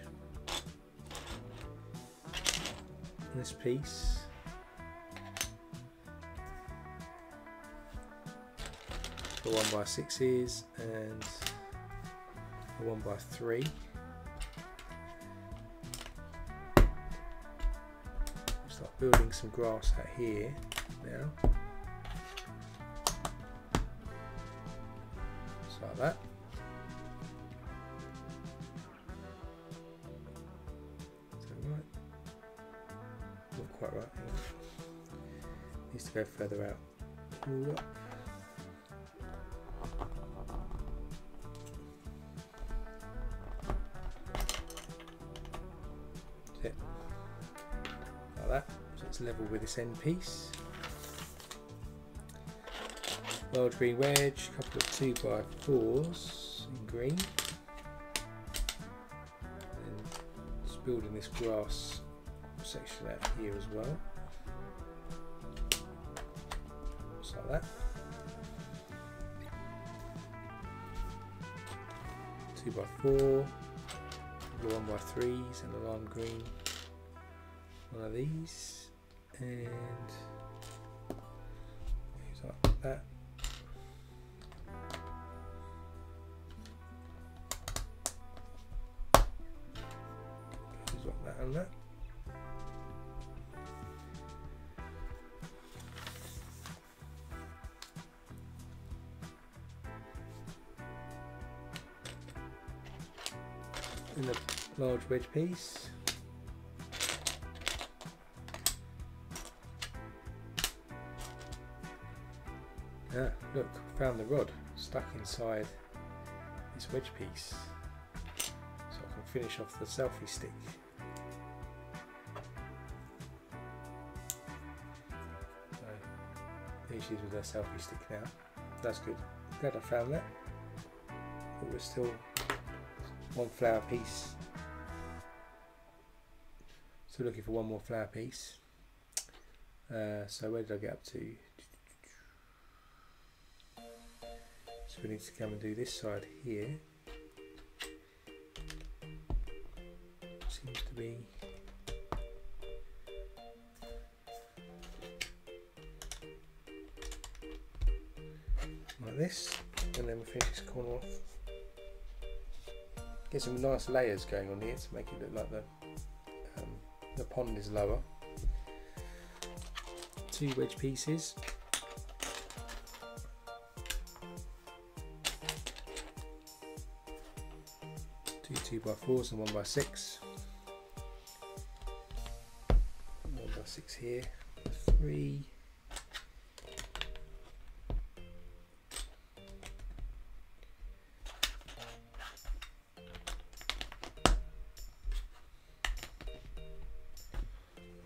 in this piece. The 1x6s and the 1x3. Start building some grass out here now. Just like that. Is that right? Not quite right. Needs to go further out. Pull up. Level with this end piece, large green wedge, a couple of 2x4s in green, and just building this grass section out here as well, just like that. 2x4, 1x3s, and a lime green one of these. And use like that. Use like that and that. And a large wedge piece. Ah, look, found the rod stuck inside this wedge piece, so I can finish off the selfie stick. So, here she is with her selfie stick now. That's good. Glad I found that. But we're still one flower piece. Still looking for one more flower piece. So where did I get up to? So we need to come and do this side here. Seems to be like this, and then we finish this corner off. Get some nice layers going on here to make it look like the pond is lower. 2 wedge pieces. Two 2x4s and 1x6. 1x6 here. 3.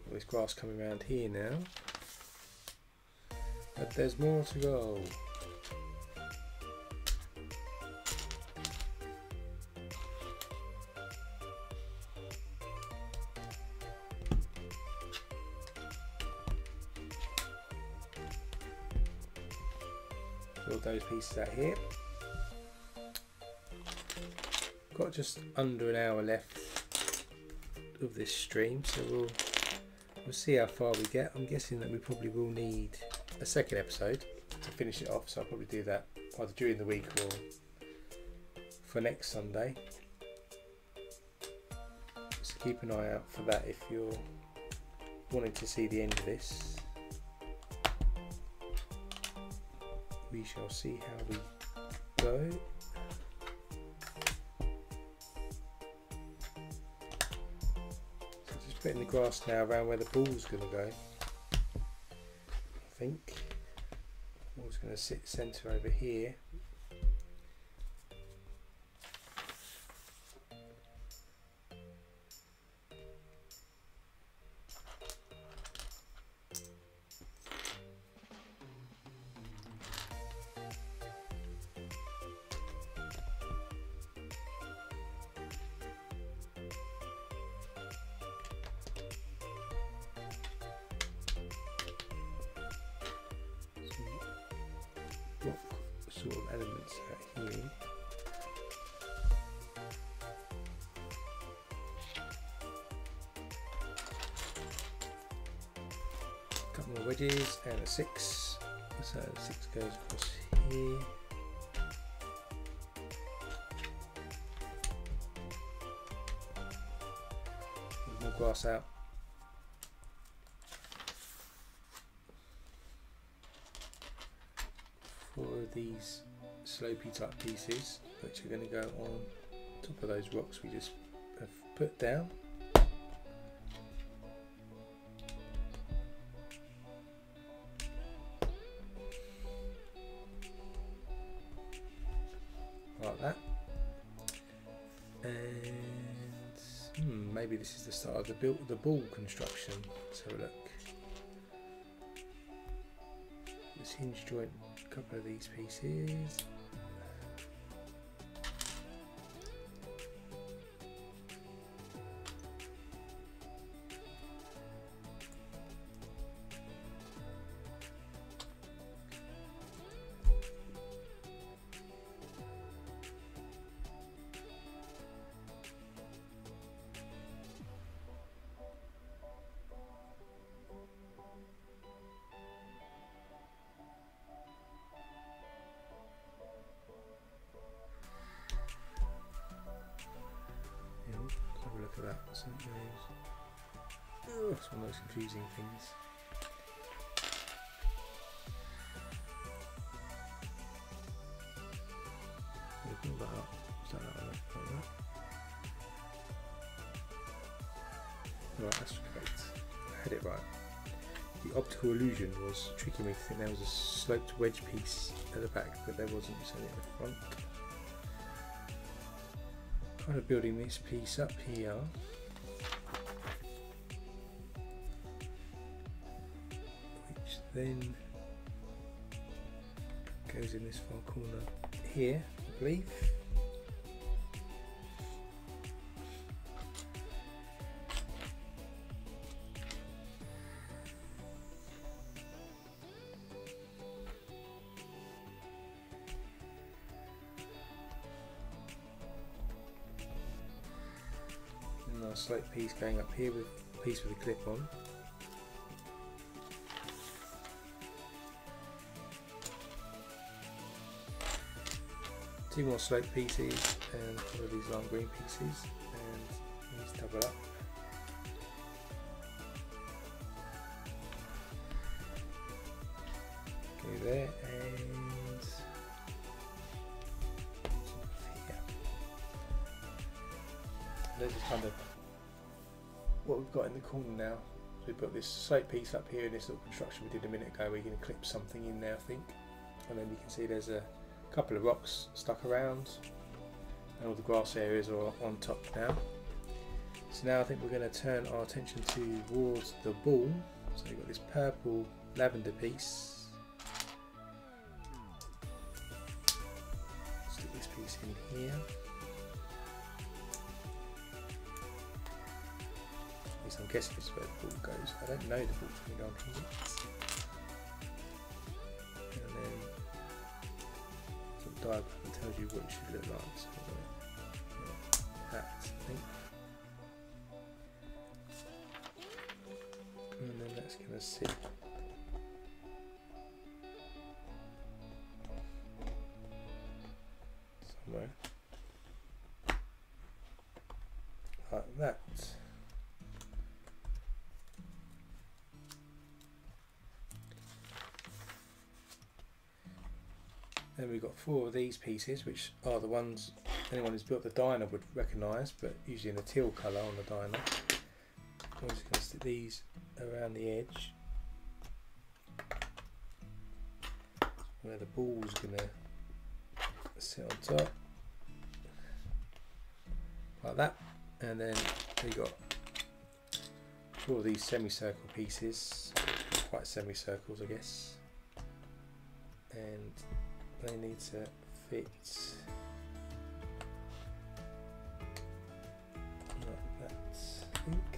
All this grass coming around here now. But there's more to go. Those pieces out here. Got just under an hour left of this stream, so we'll see how far we get. I'm guessing that we probably will need a second episode to finish it off, so I'll probably do that either during the week or for next Sunday. So keep an eye out for that if you're wanting to see the end of this. We shall see how we go. So just putting the grass now around where the pool's going to go. I think the pool's going to sit centre over here. sort of elements are here. A couple more wedges and a 6. So 6 goes across here. More grass out. Four of these slopey type pieces, which are going to go on top of those rocks we just have put down. Like that. And maybe this is the start of the ball construction. Let's have a look. This hinge joint, a couple of these pieces. It's one of those confusing things. We'll pull that up. Start that one up like that. Right, that's correct. I had it right. The optical illusion was tricking me to think there was a sloped wedge piece at the back, but there wasn't, so at the front. Kind of building this piece up here. Then goes in this far corner here, I believe. And our slope piece going up here with a piece with a clip on. Two more slope pieces and one of these lime green pieces, and these double up. Go there and here. Those are kind of what we've got in the corner now. So we've got this slope piece up here and this little construction we did a minute ago. We're going to clip something in there, I think, and then you can see there's a couple of rocks stuck around, and all the grass areas are on top now. So now I think we're going to turn our attention towards the ball. So we've got this purple lavender piece. Stick this piece in here. At least I'm guessing this is where the ball goes. I don't know the ball's going to go on from it. Diagram tells you what it should look like. So, that thing. And then that's going to sit somewhere like that. Then we've got four of these pieces, which are the ones anyone who's built the diner would recognise, but usually in a teal colour on the diner. I'm just going to stick these around the edge where the ball's going to sit on top, like that. And then we've got four of these semicircle pieces, quite semicircles, I guess. And they need to fit like that, I think.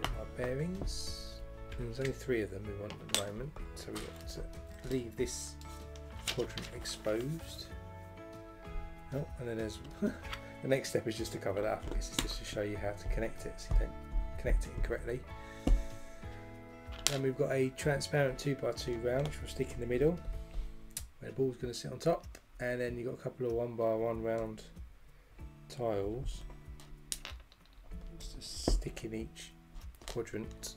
Get our bearings. And there's only three of them we want at the moment, so we want to leave this quadrant exposed. Oh, and then there's the next step is just to cover that up. This is just to show you how to connect it, so you don't connect it incorrectly. And we've got a transparent 2x2 round which we'll stick in the middle, where the ball's going to sit on top, and then you've got a couple of 1x1 round tiles just to stick in each quadrant,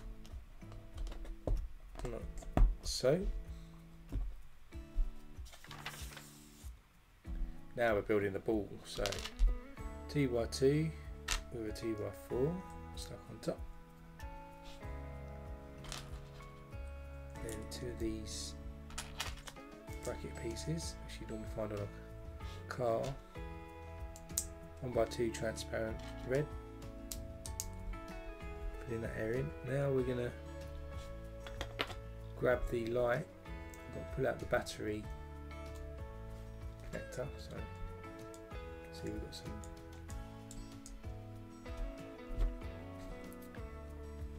like so. Now we're building the ball, so 2x2 with a 2x4 stuck on top. Then two of these bracket pieces, which you'd normally find on a car, 1x2 transparent red. Put in that area. Now we're gonna grab the light. I've got to pull out the battery connector. So see, we've got some.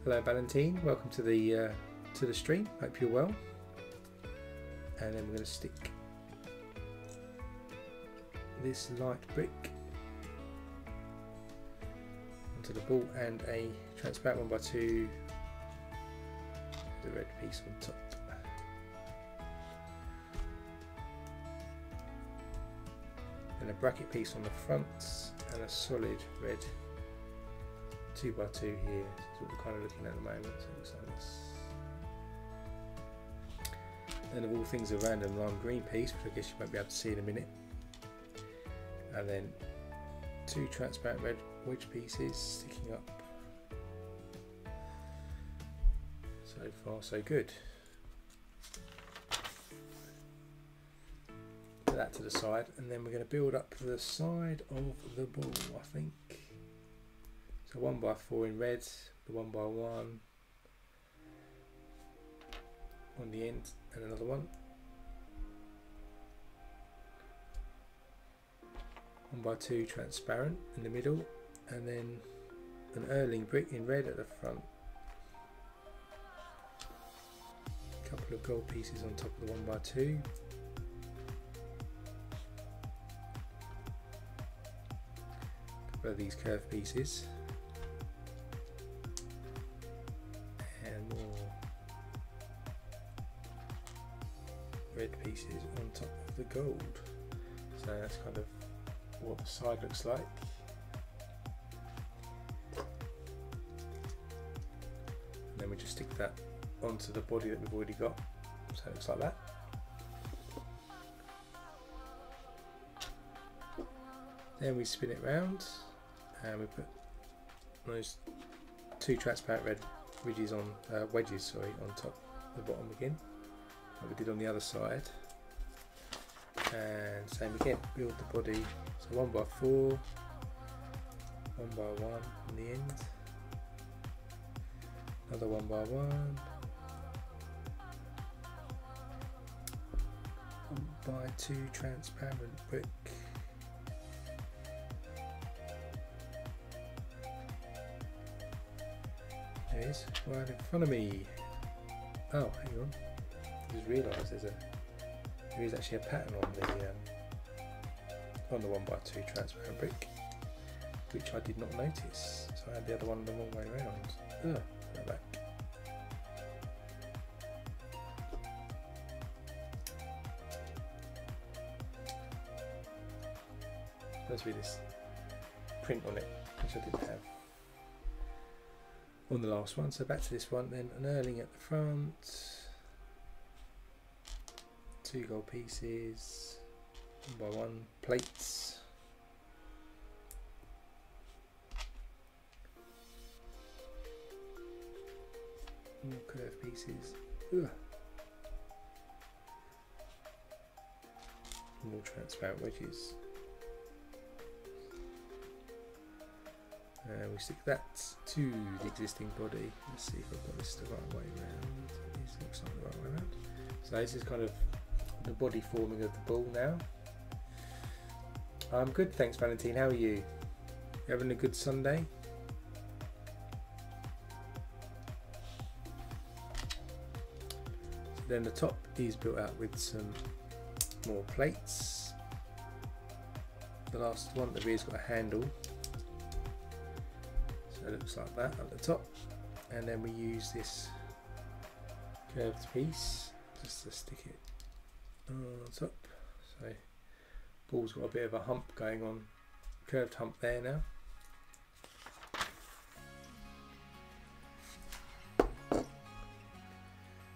Hello, Valentine. Welcome to the stream. Hope you're well. And then we're going to stick this light brick onto the ball and a transparent 1x2. The red piece on top. And a bracket piece on the front and a solid red 2x2 here. That's what we're kind of looking at the moment. So it looks like this. Then of all things, a random lime green piece, which I guess you might be able to see in a minute. And then two transparent red wedge pieces sticking up. So far so good. Put that to the side, and then we're going to build up the side of the ball, I think. So 1x4 in red, the 1x1 on the end, and another one. 1x2 transparent in the middle, and then an Erling brick in red at the front. Couple of gold pieces on top of the 1x2, couple of these curved pieces, and more red pieces on top of the gold. So that's kind of what the side looks like. And then we just stick that onto the body that we've already got, so it looks like that. Then we spin it round and we put those two transparent red ridges on wedges, sorry, on top the bottom again, like we did on the other side. And same again, build the body. So 1x4, 1x1 on the end, another 1x1. 1x2 transparent brick, there it is, right in front of me. Oh, hang on, I just realised there is actually a pattern on the 1x2 transparent brick, which I did not notice, so I had the other one the wrong way around. Oh, go back. Let's read this print on it, which I didn't have on the last one. So back to this one then, an Erling at the front, two gold pieces, 1x1 plates, more curved pieces. Ugh. More transparent wedges. We stick that to the existing body. Let's see if I've got this the right way around. This looks like the right way around. So this is kind of the body forming of the ball now. I'm good, thanks Valentine, how are you? You having a good Sunday? Then the top is built out with some more plates. The last one at the rear's got a handle, so it looks like that at the top. And then we use this curved piece just to stick it on top. So ball's got a bit of a hump going on, curved hump there now.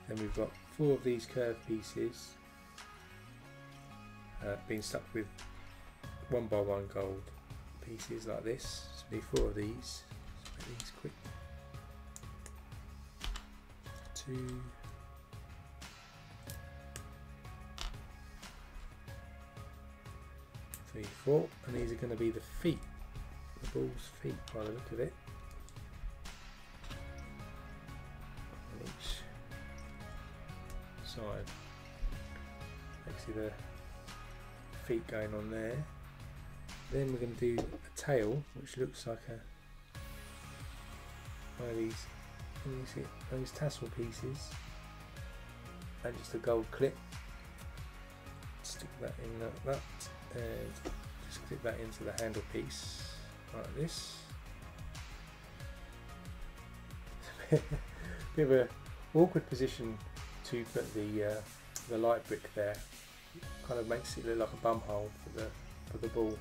Then we've got four of these curved pieces being stuck with 1 by 1 gold pieces like this. So we need four of these. So make these quick. 2, 3, 4, and these are going to be the feet, the ball's feet by the look of it. On each side, you can see the feet going on there. Then we're going to do a tail, which looks like one of these. And you see those tassel pieces and just a gold clip, stick that in like that and just clip that into the handle piece like this. Bit of an awkward position to put the light brick there, kind of makes it look like a bum hole for the ball.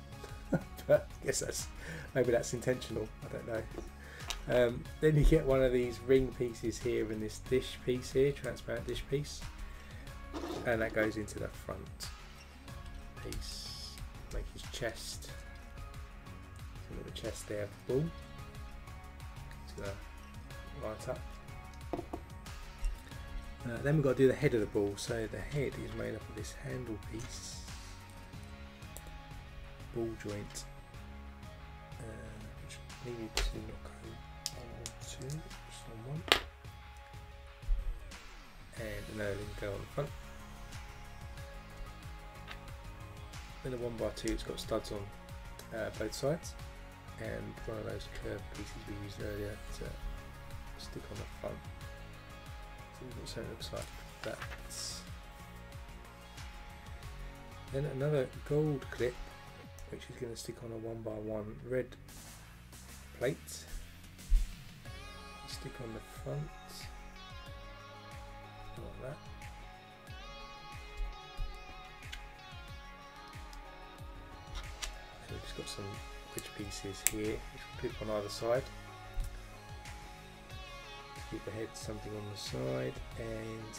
But I guess maybe that's intentional, I don't know. Then you get one of these ring pieces here and this dish piece here, transparent dish piece, and that goes into the front piece, make his chest. So a little chest there for the ball. It's going to light up. Then we've got to do the head of the ball, so the head is made up of this handle piece, ball joint, which needed to knock someone, and another go on the front. Then a 1 by 2, it's got studs on both sides, and one of those curved pieces we used earlier to stick on the front. So it looks like that. Then another gold clip, which is going to stick on a 1 by 1 red plate. Stick on the front like that. So we've just got some bridge pieces here which clip on either side. Keep the head something on the side, and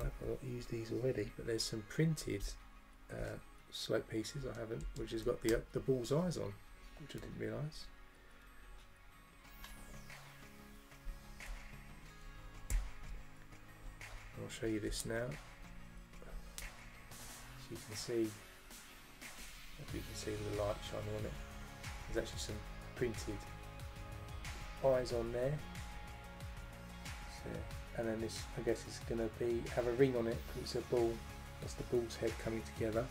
I've not used these already, but there's some printed slope pieces I haven't, which has got the bull's eyes on, which I didn't realise. I'll show you this now, so you can see. If you can see the light shining on it, there's actually some printed eyes on there. So, and then this, I guess, is going to be have a ring on it because it's a ball. That's the ball's head coming together.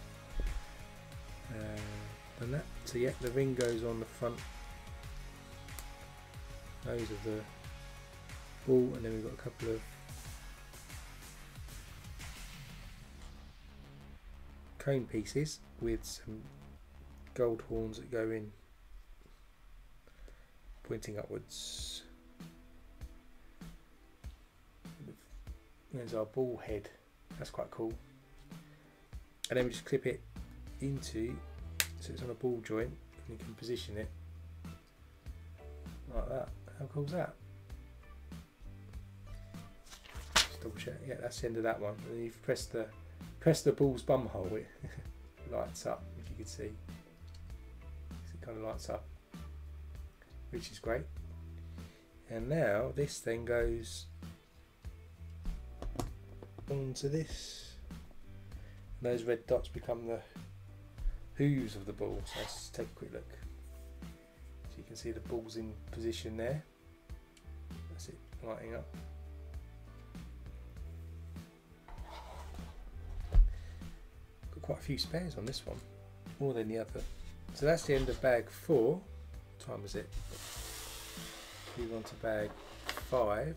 And that, so yeah, the ring goes on the front nose of the ball, and then we've got a couple of cone pieces with some gold horns that go in pointing upwards. There's our ball head, that's quite cool. And then we just clip it into, so it's on a ball joint, and you can position it like that. How cool is that? Just double check, yeah, that's the end of that one. And you've pressed the ball's bum hole, it lights up, if you could see. It kind of lights up, which is great. And now this thing goes onto this, and those red dots become the hooves of the ball. So let's take a quick look. So you can see the ball's in position there. That's it lighting up. Quite a few spares on this one, more than the other. So that's the end of bag 4. What time is it? Move on to bag 5.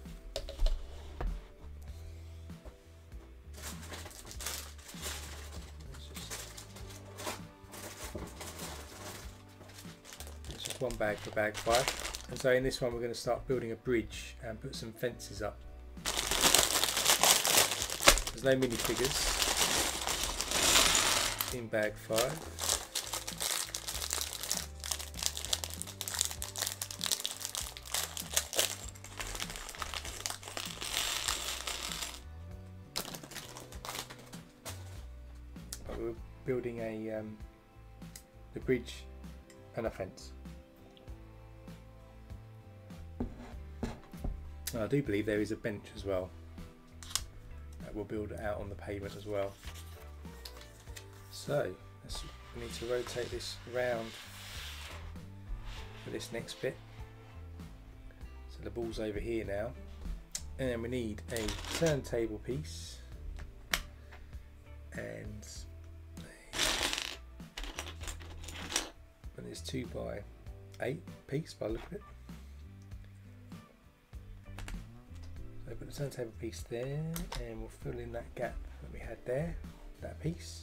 one bag for bag 5. And so in this one we're going to start building a bridge and put some fences up. There's no minifigures in bag 5. Building a the bridge and a fence. And I do believe there is a bench as well that we'll build out on the pavement as well. So we need to rotate this round for this next bit. So the ball's over here now, and then we need a turntable piece and. It's 2 by 8 piece by the look of it. So put the turntable piece there, and we'll fill in that gap that we had there, that piece.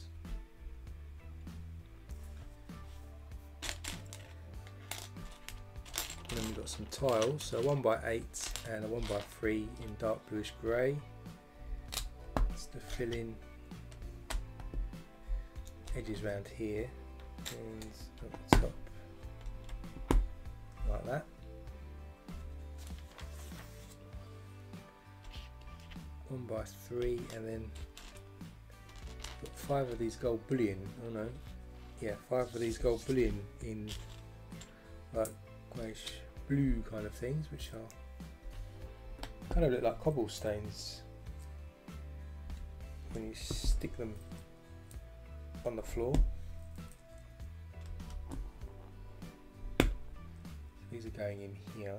And then we've got some tiles, so 1 by 8 and a 1 by 3 in dark bluish grey. That's to fill in edges around here and at the top. Like that. One by three, and then put 5 of these gold bullion. Oh no, yeah, 5 of these gold bullion in like greyish blue kind of things, which are kind of look like cobblestones when you stick them on the floor. These are going in here,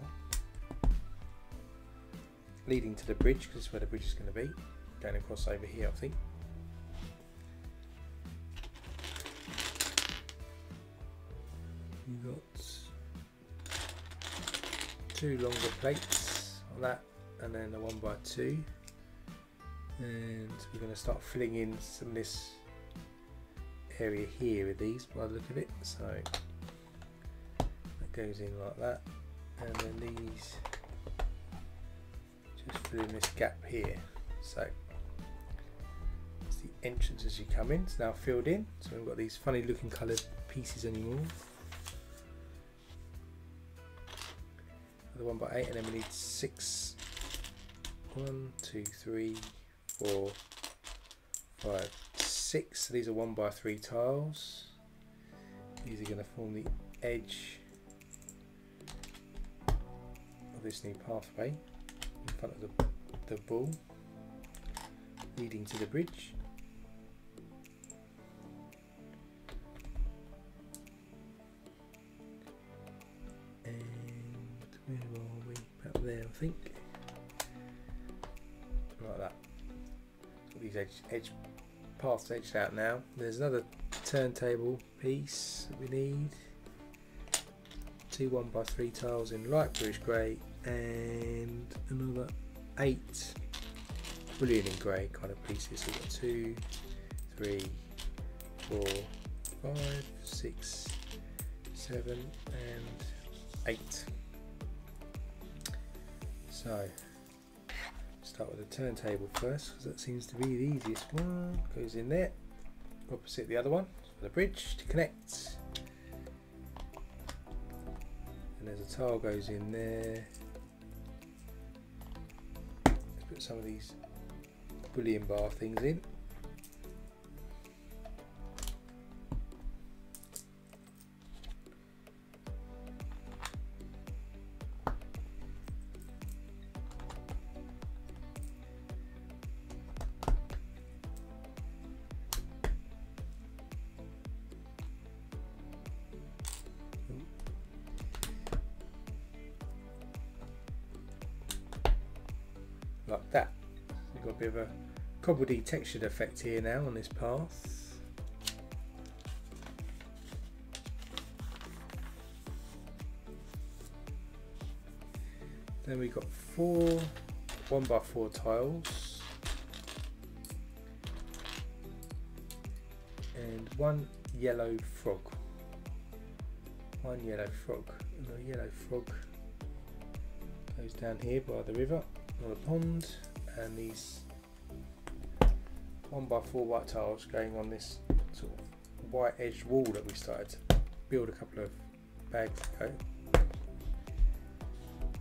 leading to the bridge, because that's where the bridge is going to be, going across over here, I think. You've got 2 longer plates on that, and then a 1 by 2, and we're going to start filling in some of this area here with these by the look of it. So goes in like that, and then these just fill in this gap here. So it's the entrance as you come in. It's now filled in, so we've got these funny looking coloured pieces anymore. The 1 by 8, and then we need 6. 1, 2, 3, 4, 5, 6. So these are 1 by 3 tiles. These are going to form the edge. This new pathway in front of the ball leading to the bridge. And where are we? About there, I think. Like that. Got these edge paths edged out now. There's another turntable piece that we need. 2 1 by 3 tiles in light bluish grey, and another 8 brilliant in grey kind of pieces. So we've got 2, 3, 4, 5, 6, 7 and 8. So start with the turntable first, because that seems to be the easiest one. Goes in there opposite the other one for the bridge to connect. And there's a tile goes in there. Let's put some of these bullion bar things in. Like that. So we've got a bit of a cobbledy textured effect here now on this path. Then we've got 4 1 by 4 tiles and one yellow frog. the yellow frog goes down here by the river or the pond, and these 1x4 white tiles going on this sort of white edged wall that we started to build a couple of bags ago,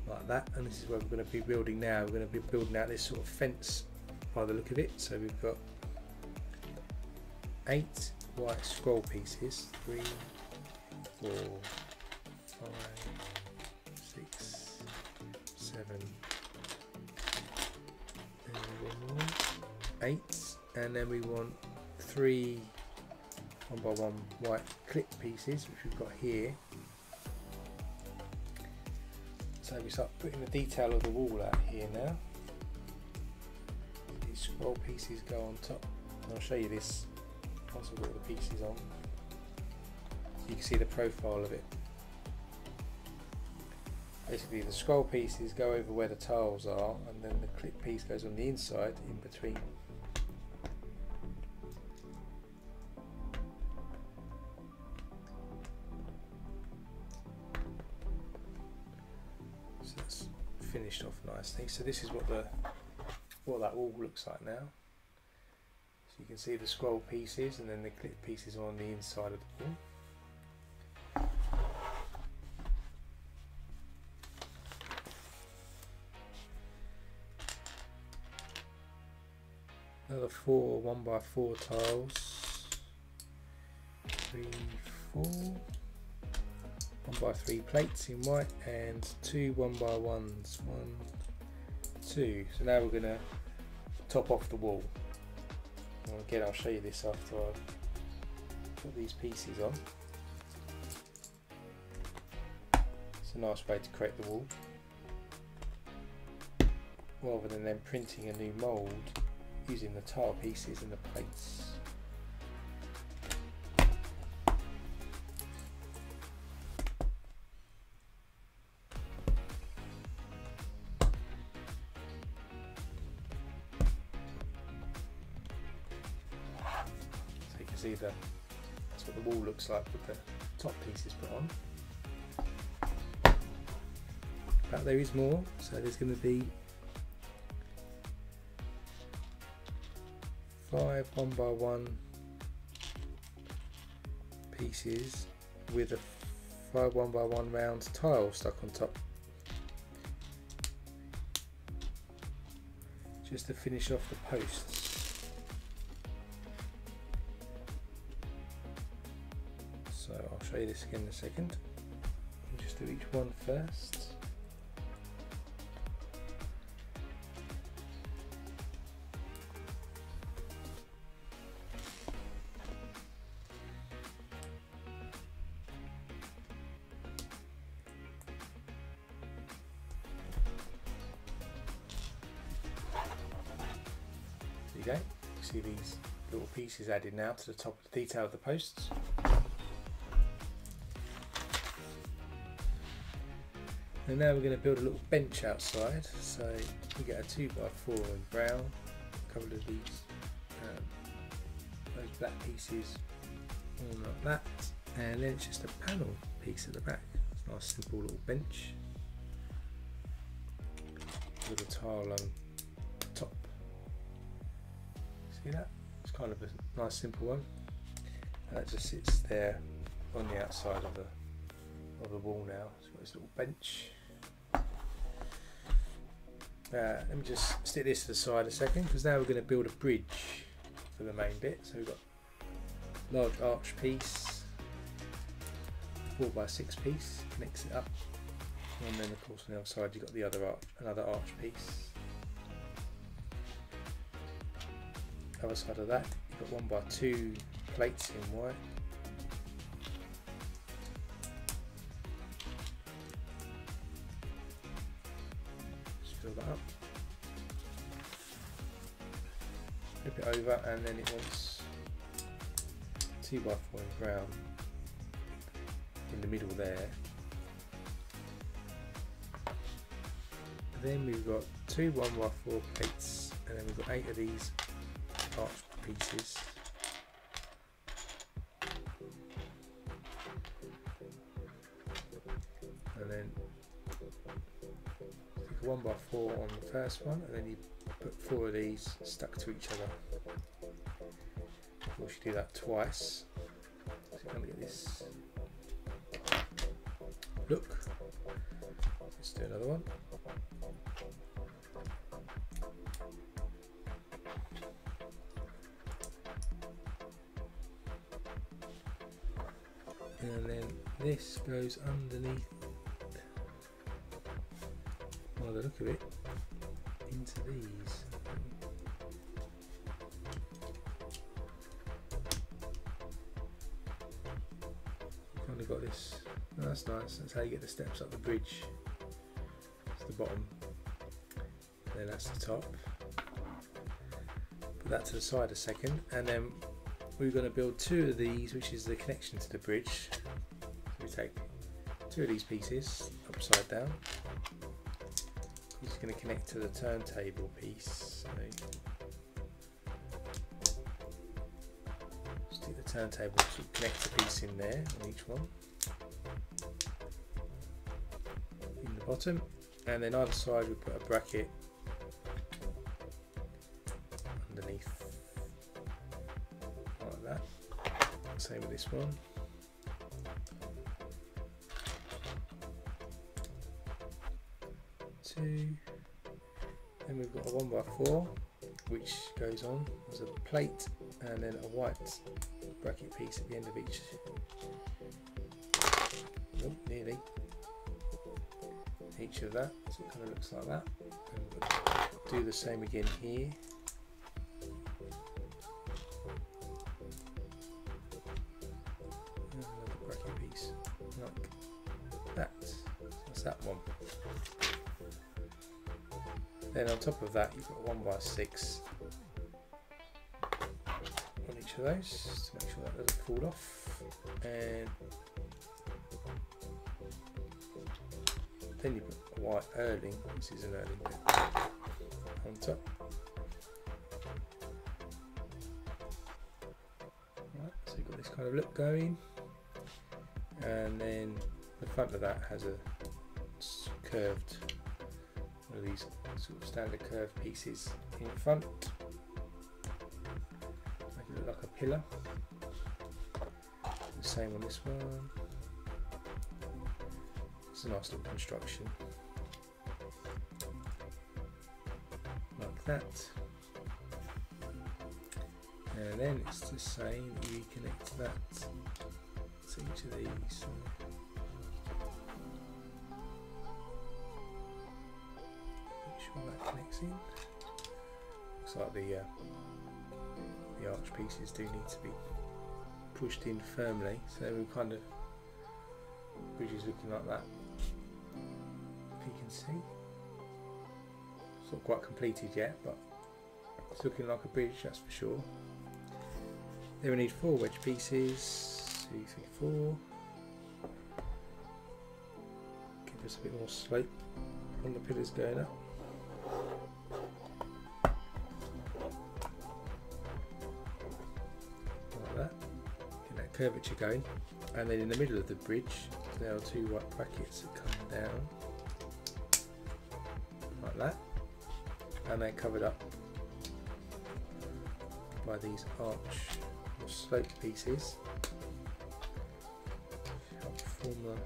like that. And this is where we're going to be building now. We're going to be building out this sort of fence by the look of it. So we've got 8 white scroll pieces, 3, 4, 5, 6, 7, 8, and then we want 3 1x1 white clip pieces, which we've got here. So we start putting the detail of the wall out here now. These scroll pieces go on top, and I'll show you this once I've got all the pieces on, so you can see the profile of it. Basically the scroll pieces go over where the tiles are, and then the clip piece goes on the inside in between. So that's finished off nicely. So this is what that wall looks like now. So you can see the scroll pieces and then the clip pieces on the inside of the wall. Another 4 1x4 tiles, 3 4 1x3 plates in white, and 2 1x1s, 1 2. So now we're going to top off the wall, and again I'll show you this after I've put these pieces on. It's a nice way to create the wall rather than then printing a new mould using the tile pieces and the plates. So you can see that's what the wall looks like with the top pieces put on. But there is more, so there's going to be 5 1x1 pieces with a 5 1x1 round tile stuck on top, just to finish off the posts. So I'll show you this again in a second. I'll just do each one first. There you go. You see these little pieces added now to the top of the detail of the posts. And now we're going to build a little bench outside. So we get a 2x4 in brown, a couple of these those black pieces on like that, and then it's just a panel piece at the back. It's a nice simple little bench with a tile on top. See that? It's kind of a nice simple one, and that just sits there on the outside of the wall now. It's got this little bench. Let me just stick this to the side a second, because now we're going to build a bridge for the main bit. So we've got large arch piece, 4x6 piece, connects it up, and then of course on the other side you've got the other arch, another arch piece. Other side of that, you've got 1x2 plates in white, just fill that up, flip it over, and then it wants 2x4 in brown in the middle there. And then we've got 2 1x4 plates, and then we've got 8 of these arch pieces. Like a 1x4 on the first one, and then you put 4 of these stuck to each other. We should do that twice. So let me get this. Look. Let's do another one. And then this goes underneath, by the look of it, into these. Kind of got this. Oh, that's nice. That's how you get the steps up the bridge. That's the bottom. And then that's the top. Put that to the side a second, and then we're going to build 2 of these, which is the connection to the bridge. So we take 2 of these pieces upside down. I'm just going to connect to the turntable piece. So stick the turntable, so connect the piece in there on each one, in the bottom, and then either side we put a bracket underneath. Same with this one. Two. Then we've got a 1x4, which goes on as a plate, and then a white bracket piece at the end of each. Oh, nearly. Each of that, so it kind of looks like that. And we'll do the same again here. That one. Then on top of that, you've got 1x6 on each of those to make sure that doesn't fall off. And then you put a white earling. This is an earling bit on top. Right, so you've got this kind of look going, and then the front of that has a curved, one of these sort of standard curved pieces in front, make it look like a pillar. The same on this one. It's a nice little construction, like that. And then it's the same. You connect that to each of these. That connects in. Looks like the arch pieces do need to be pushed in firmly, so we've kind of bridges looking like that. If you can see, it's not quite completed yet, but it's looking like a bridge, that's for sure. Then we need 4 wedge pieces. 2, 3, 4. Give us a bit more slope on the pillars going up. Curvature going, and then in the middle of the bridge there are 2 white brackets that come down like that, and they're covered up by these arch or slope pieces, help form the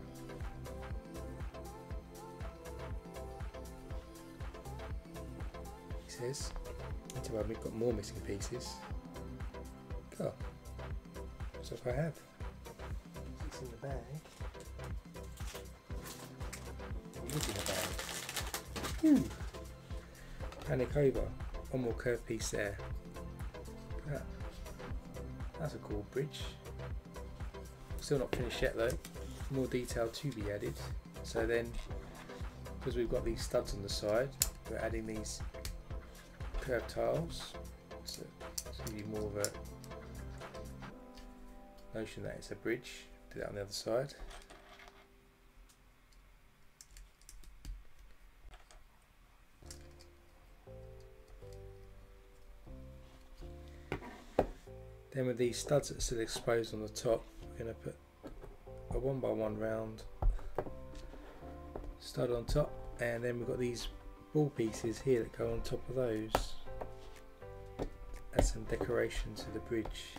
pieces. Until we've got more missing pieces. Oh. So if I have, it's in the bag. It is in the bag. Panic over. 1 more curved piece there. Yeah. That's a cool bridge. Still not finished yet though. More detail to be added. So then, because we've got these studs on the side, we're adding these curved tiles. So it's going to be more of a notion that it's a bridge. Do that on the other side. Then with these studs that are still exposed on the top, we're going to put a 1x1 round Started on top, and then we've got these ball pieces here that go on top of those. Add some decoration to the bridge.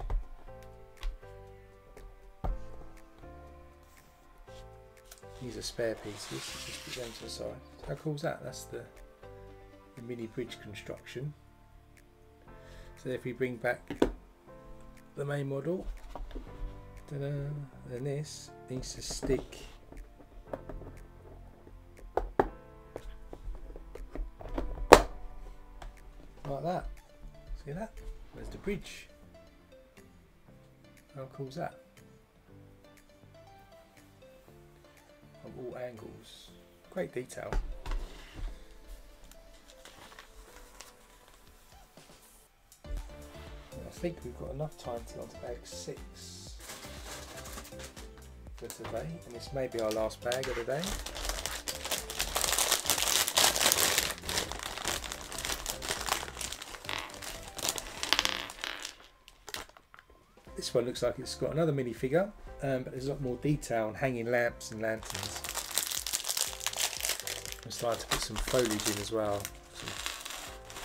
These are spare pieces, just put them to the side. How cool is that? That's the mini bridge construction. So if we bring back the main model, then this needs to stick like that. See that? There's the bridge. How cool is that? Of all angles, great detail. I think we've got enough time to go on to bag 6 for today, and this may be our last bag of the day. This one looks like it's got another minifigure, but there's a lot more detail on hanging lamps and lanterns. I'm starting to put some foliage in as well, some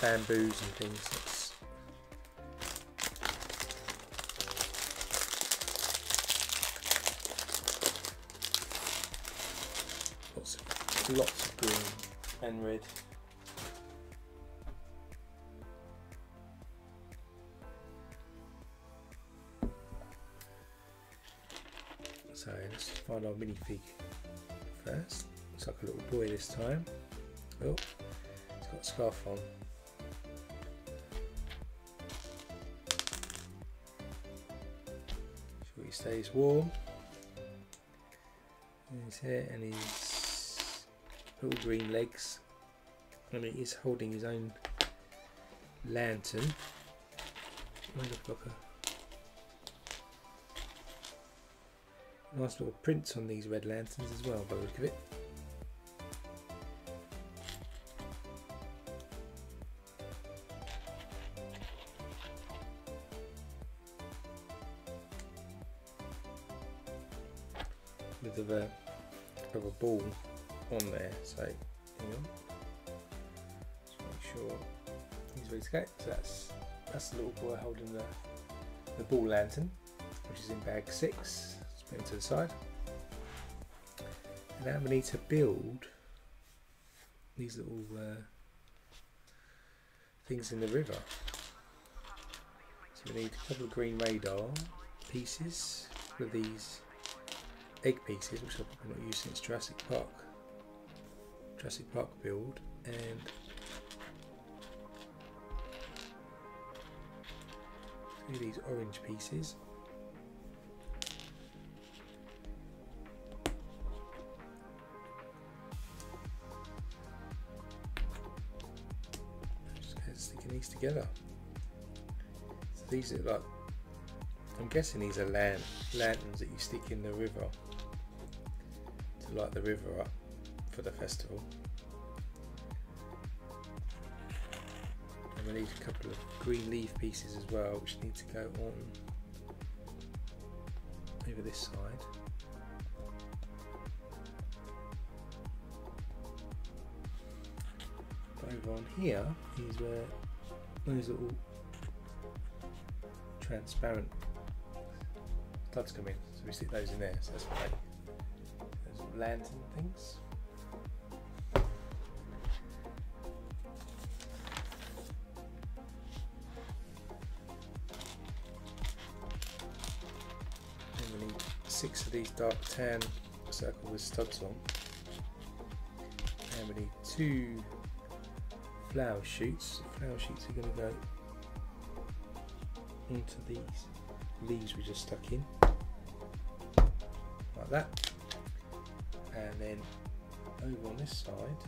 bamboos and things. Lots of green and red. So let's find our minifig first. Looks like a little boy this time. Oh, he's got a scarf on. Sure he stays warm. And he's here, and he's little green legs, and he is holding his own lantern. Nice little prints on these red lanterns as well, by the look of it. With the of a ball on there, so hang on, just make sure he's ready to go. So that's the little boy holding the ball lantern, which is in bag 6. Let's put him to the side, and now we need to build these little things in the river. So we need a couple of green radar pieces with these egg pieces, which I've probably not used since Jurassic Park build, and two of these orange pieces. Just kind of sticking these together. So these are like, I'm guessing these are lanterns that you stick in the river to light the river up for the festival. And we need a couple of green leaf pieces as well, which need to go on over this side. But over on here is where those little transparent studs come in, so we stick those in there. So that's what those lantern things. Six of these dark tan circle with studs on, and we need 2 flower shoots. The flower shoots are going to go into these leaves we just stuck in, like that. And then over on this side,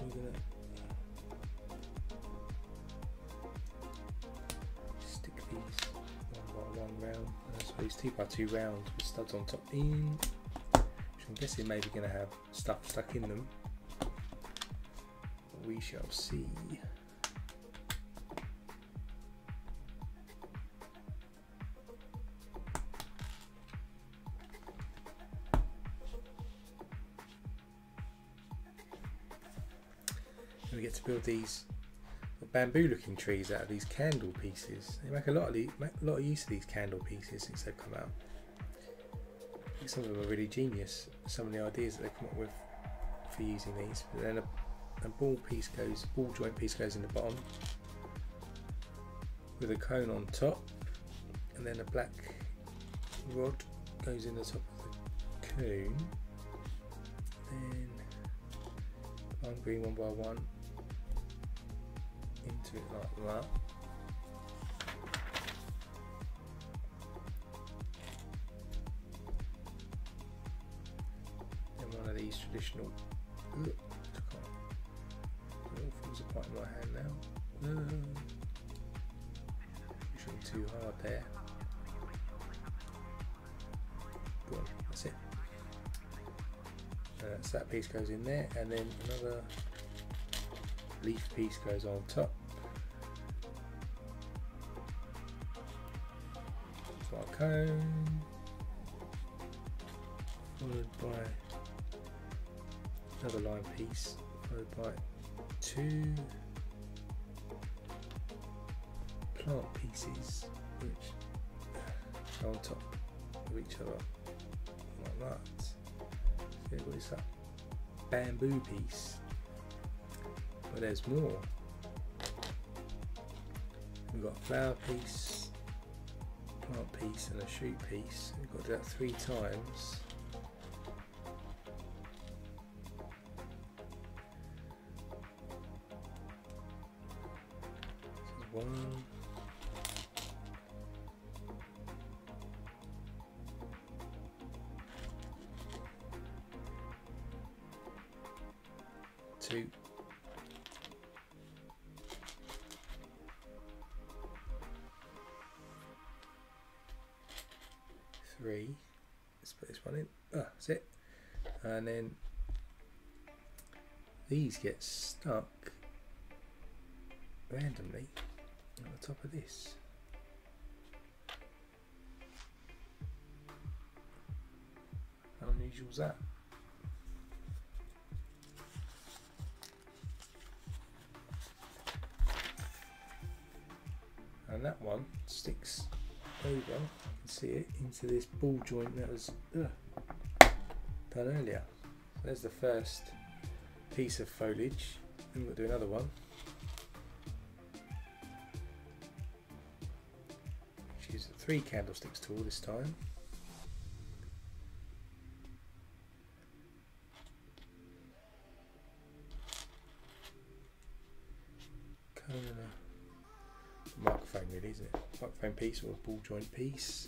we're going to stick these one by one round. These 2x2 rounds with studs on top in, which I'm guessing maybe going to have stuff stuck in them. We shall see. And we get to build these bamboo-looking trees out of these candle pieces. They make a lot of use of these candle pieces since they've come out. I think some of them are really genius. Some of the ideas that they come up with for using these. But then a ball joint piece goes in the bottom with a cone on top, and then a black rod goes in the top of the cone. Then lime green one by one into it like that. Then one of these traditional. Look, it all falls apart in my hand now. Pushing too hard there. Go on, that's it. So that piece goes in there, and then another leaf piece goes on top. So our cone, followed by another line piece, followed by two plant pieces which go on top of each other like that. What is that bamboo piece? But there's more. We've got a flower piece, plant piece, and a shoot piece. We've got to do that 3 times. This is one. Two. Three. Let's put this one in. Ah, that's it. And then these get stuck randomly on the top of this. How unusual is that? And that one sticks over, you can see it, into this ball joint that was done earlier. So there's the first piece of foliage, and we'll do another one. Which is 3 candlesticks tall this time. Microphone really, isn't it? Microphone piece or a ball joint piece.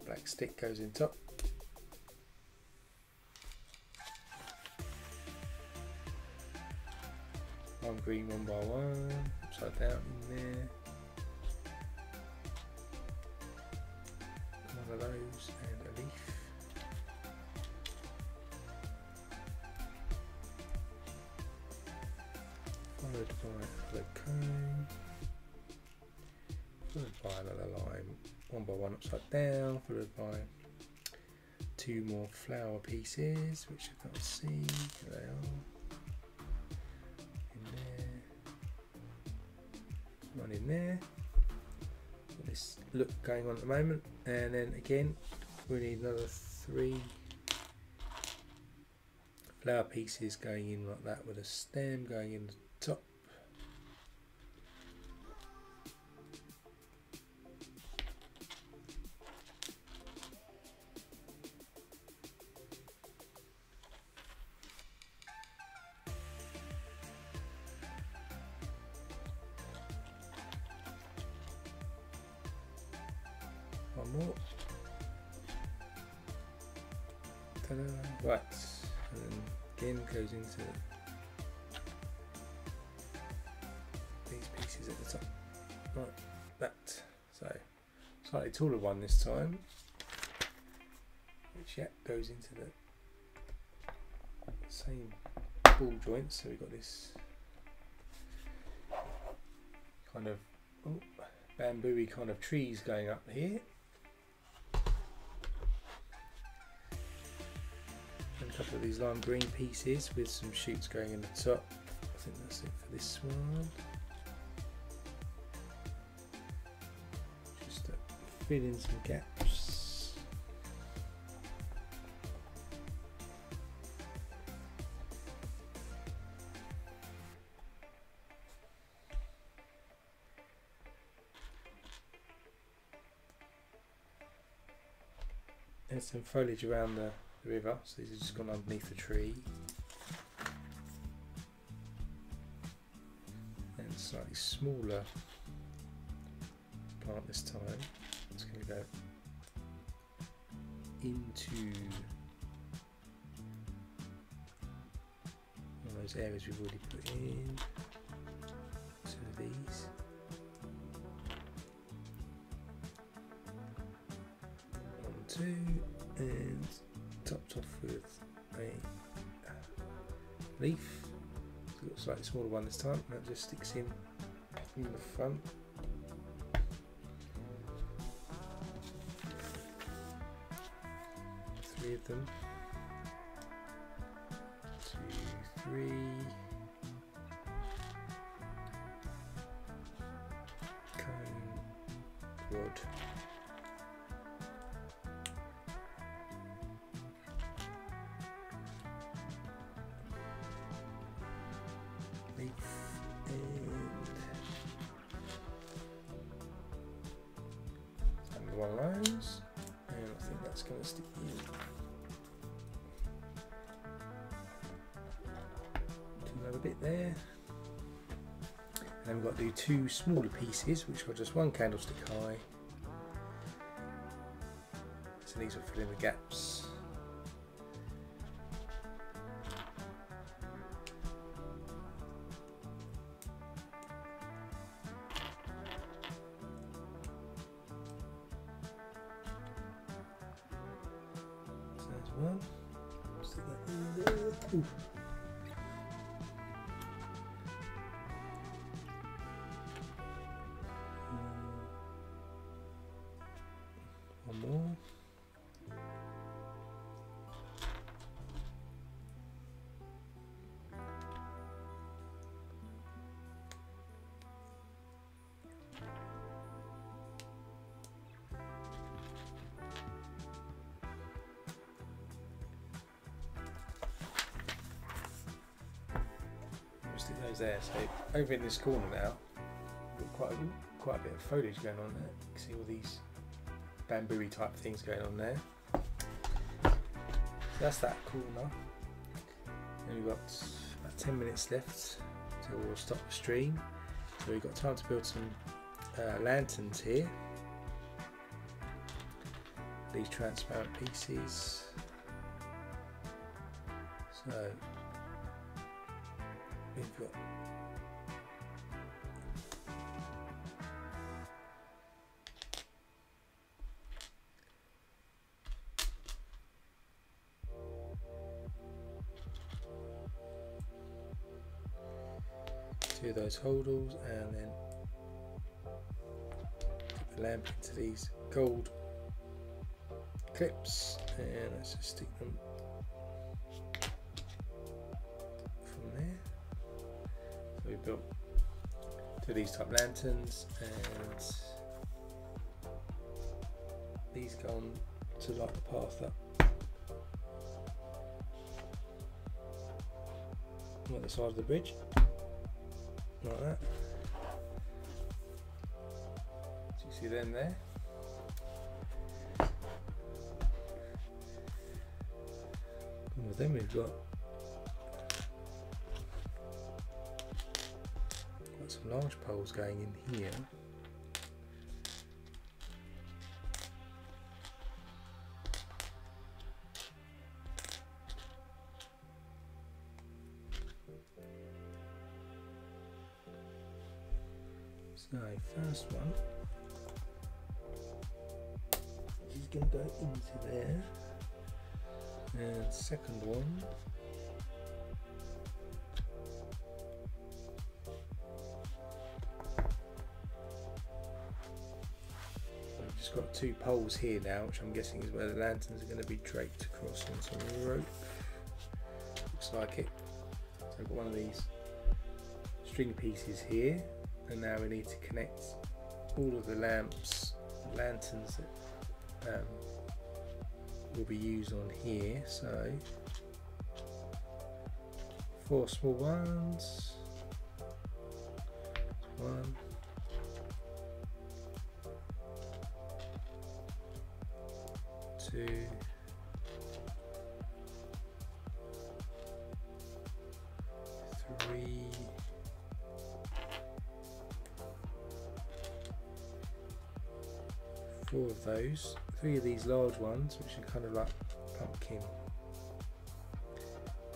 The black stick goes in top. One green one by one, upside down in there. One of those and a leaf. Followed by the cone, followed by another line, one by one upside down, followed by 2 more flower pieces, which I can't see, here they are, in there, one in there, got this look going on at the moment, and then again we need another 3 flower pieces going in like that with a stem going in the top. One more. Ta-da. Right, and then again goes into at the top like that, so slightly taller one this time, which goes into the same ball joint. So we've got this kind of bamboo-y kind of trees going up here, and a couple of these lime green pieces with some shoots going in the top. I think that's it for this one. Just to fill in some gaps. There's some foliage around the river, so these have just gone underneath the tree. And slightly smaller plant this time. It's going to go into one of those areas we've already put in. Some of these. One, two, and topped off with a leaf. We've got a slightly smaller one this time, that just sticks in the front. Three of them. 2, 3. Cone, rod. And one of those, and I think that's going to stick in to another bit there. And then we've got to do two smaller pieces, which are just one candlestick high. So these will fill in the gaps. One. Stick that in there. Ooh. One more. Stick those there. So over in this corner now, we've got quite a bit of foliage going on there. You can see all these bamboo-y type things going on there. So that's that corner. And we've got about 10 minutes left till we'll stop the stream. So we've got time to build some lanterns here. These transparent pieces. So. We've got two of those holdalls, and then put the lamp into these gold clips, and let's just stick them. We've built two of these type lanterns, and these go on to light the path up. At the side of the bridge, like that. So you see them there. And then we've got some large poles going in here. So first one is going to go into there, and second one. Got two poles here now, which I'm guessing is where the lanterns are going to be draped across on some rope. psychic. So I've got one of these string pieces here, and now we need to connect all of the lanterns that will be used on here. So 4 small ones, 1, 2, 3, 4 of those, 3 of these large ones, which are kind of like pumpkin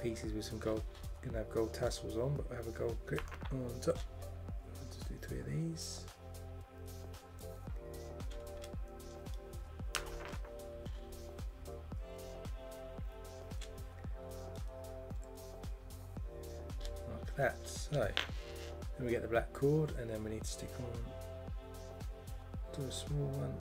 pieces with some gold. Gonna have gold tassels on, but we have a gold clip on top. I'll just do 3 of these. Like that. So then we get the black cord, and then we need to stick on to a small one.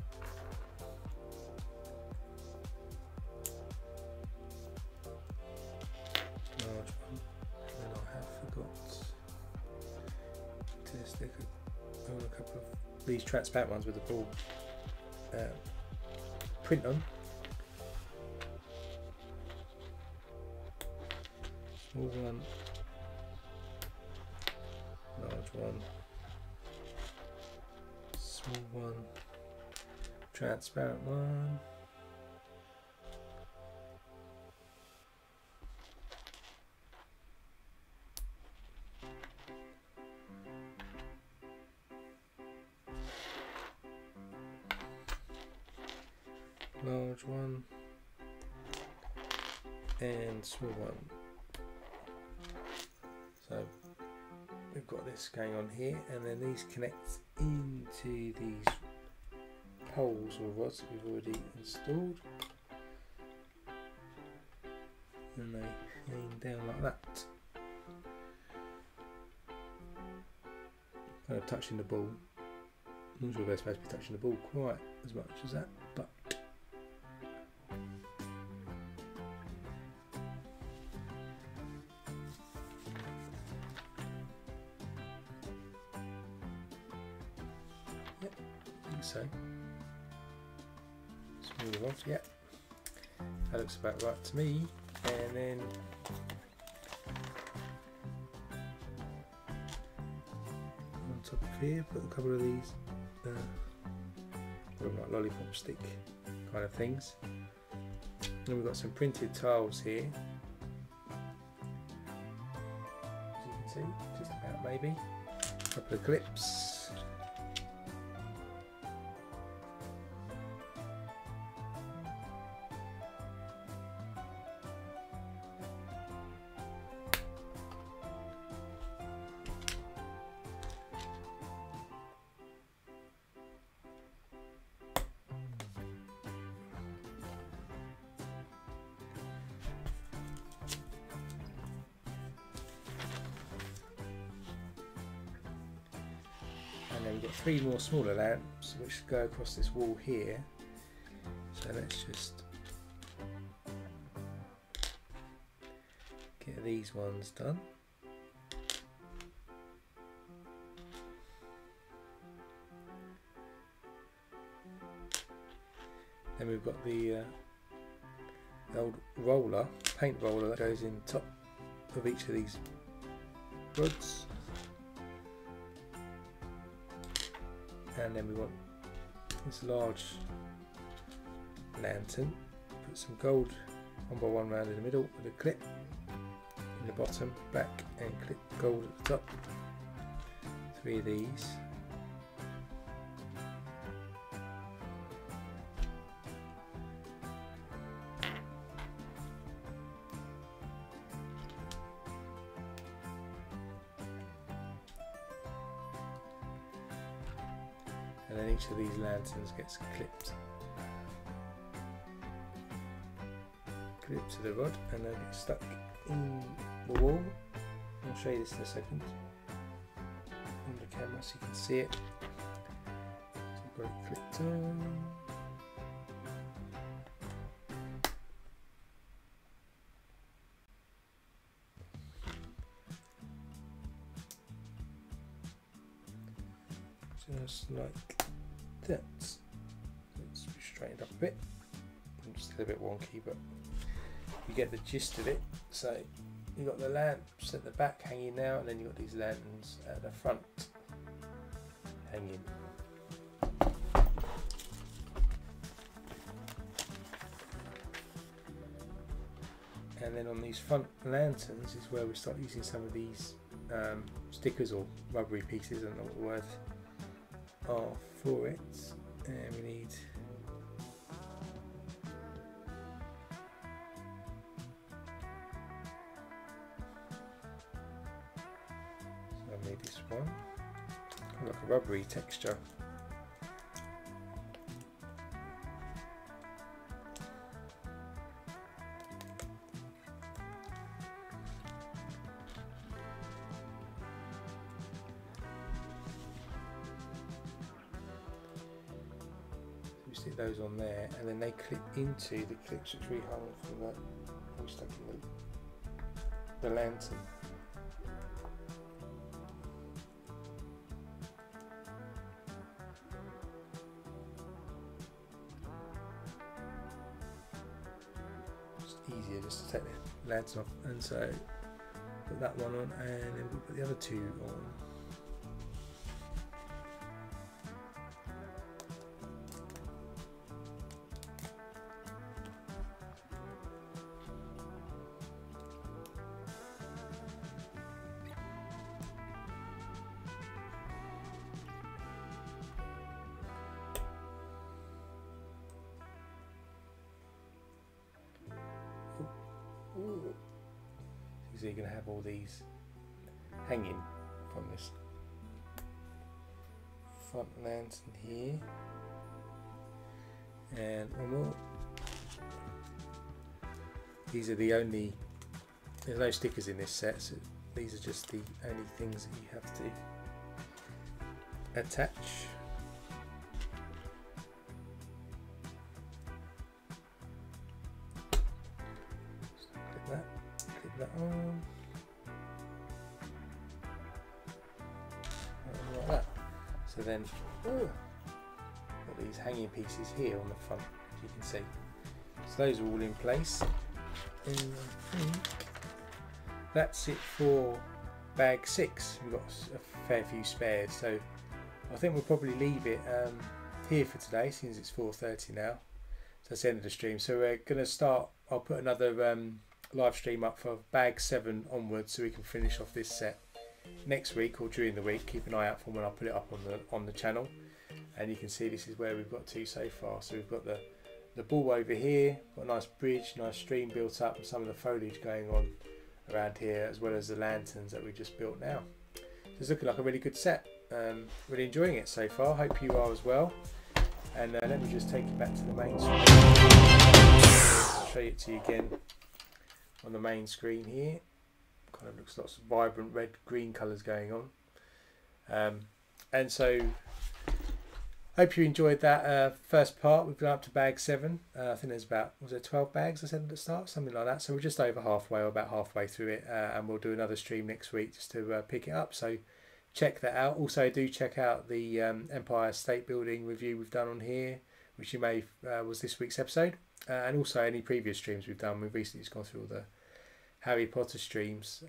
These transparent ones with the ball print on. Small one, large one, small one, transparent one. Large one and small one. So we've got this going on here, and then these connect into these poles or rods that we've already installed, and they hang down like that, kind of touching the ball. I'm not sure they're supposed to be touching the ball quite as much as that, but so let's move off. Yeah, that looks about right to me. And then on top of here, put a couple of these like lollipop stick kind of things. And we've got some printed tiles here, as you can see, just about maybe a couple of clips. And we've got 3 more smaller lamps which go across this wall here. So let's just get these ones done. Then we've got the old roller, paint roller, that goes in top of each of these rods. And then we want this large lantern. Put some gold 1x1 round in the middle with a clip in the bottom, black and clip gold at the top. 3 of these. And then each of these lanterns gets clipped to the rod, and then gets stuck in the wall. I'll show you this in a second on the camera so you can see it. So I've got it clipped on. just like that. Let's be straightened up a bit. I'm just a little bit wonky, but you get the gist of it. So you've got the lamps at the back hanging now, and then you've got these lanterns at the front hanging. And then on these front lanterns is where we start using some of these stickers or rubbery pieces, I don't know what the word are for it. And we need this one, like a rubbery texture. Those on there, and then they clip into the clips which we hung from that we stuck in the lantern. It's easier just to take the lantern off, and so put that one on, and then we'll put the other two on. So you're going to have all these hanging from this front lantern here, and one more. These are the only, there's no stickers in this set, so these are just the only things that you have to attach. So then, got these hanging pieces here on the front, as you can see. So those are all in place. And I think that's it for bag 6. We've got a fair few spares, so I think we'll probably leave it here for today, since it's 4:30 now. So that's the end of the stream. So we're going to start, I'll put another live stream up for bag 7 onwards, so we can finish off this set next week or during the week. Keep an eye out for when I put it up on the channel, and you can see this is where we've got to so far. So we've got the ball over here, got a nice bridge, nice stream built up, and some of the foliage going on around here, as well as the lanterns that we just built now. So it's looking like a really good set. Really enjoying it so far, hope you are as well. And let me just take you back to the main screen, show it to you again on the main screen here. Kind of looks, lots of vibrant red green colours going on, and so hope you enjoyed that first part. We've gone up to bag 7. I think there's about, was there 12 bags I said at the start, something like that. So we're just over halfway, or about halfway through it, and we'll do another stream next week just to pick it up. So check that out. Also do check out the Empire State Building review we've done on here, which you may was this week's episode, and also any previous streams we've done. We've recently just gone through all the Harry Potter streams,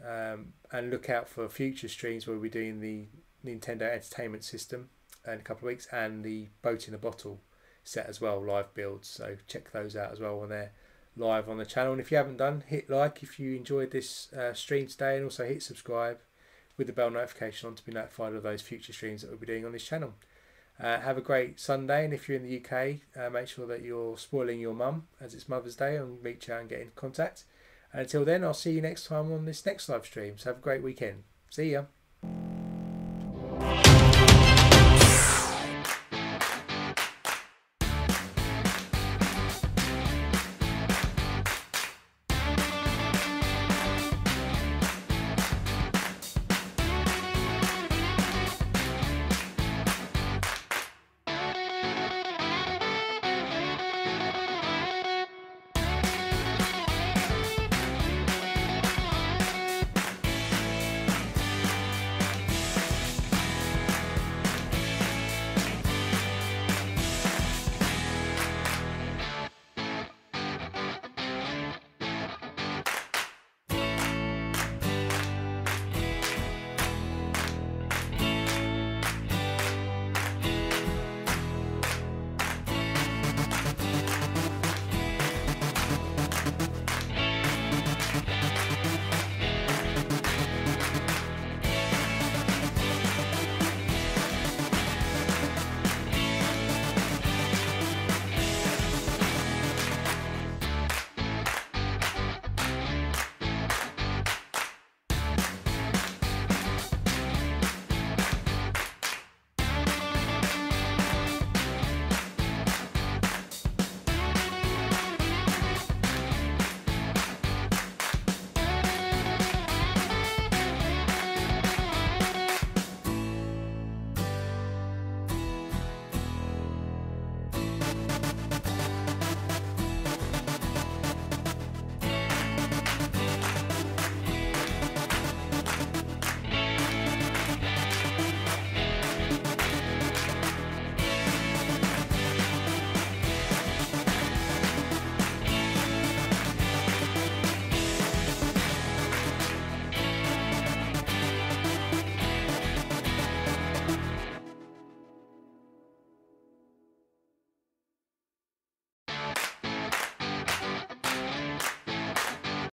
and look out for future streams where we'll be doing the Nintendo Entertainment System in a couple of weeks, and the Boat in a Bottle set as well, live builds. So check those out as well when they're live on the channel. And if you haven't done, hit like if you enjoyed this stream today, and also hit subscribe with the bell notification on to be notified of those future streams that we'll be doing on this channel. Have a great Sunday, and if you're in the UK, make sure that you're spoiling your mum, as it's Mother's Day, and reach out and get in contact. And until then, I'll see you next time on this next live stream. So have a great weekend. See ya.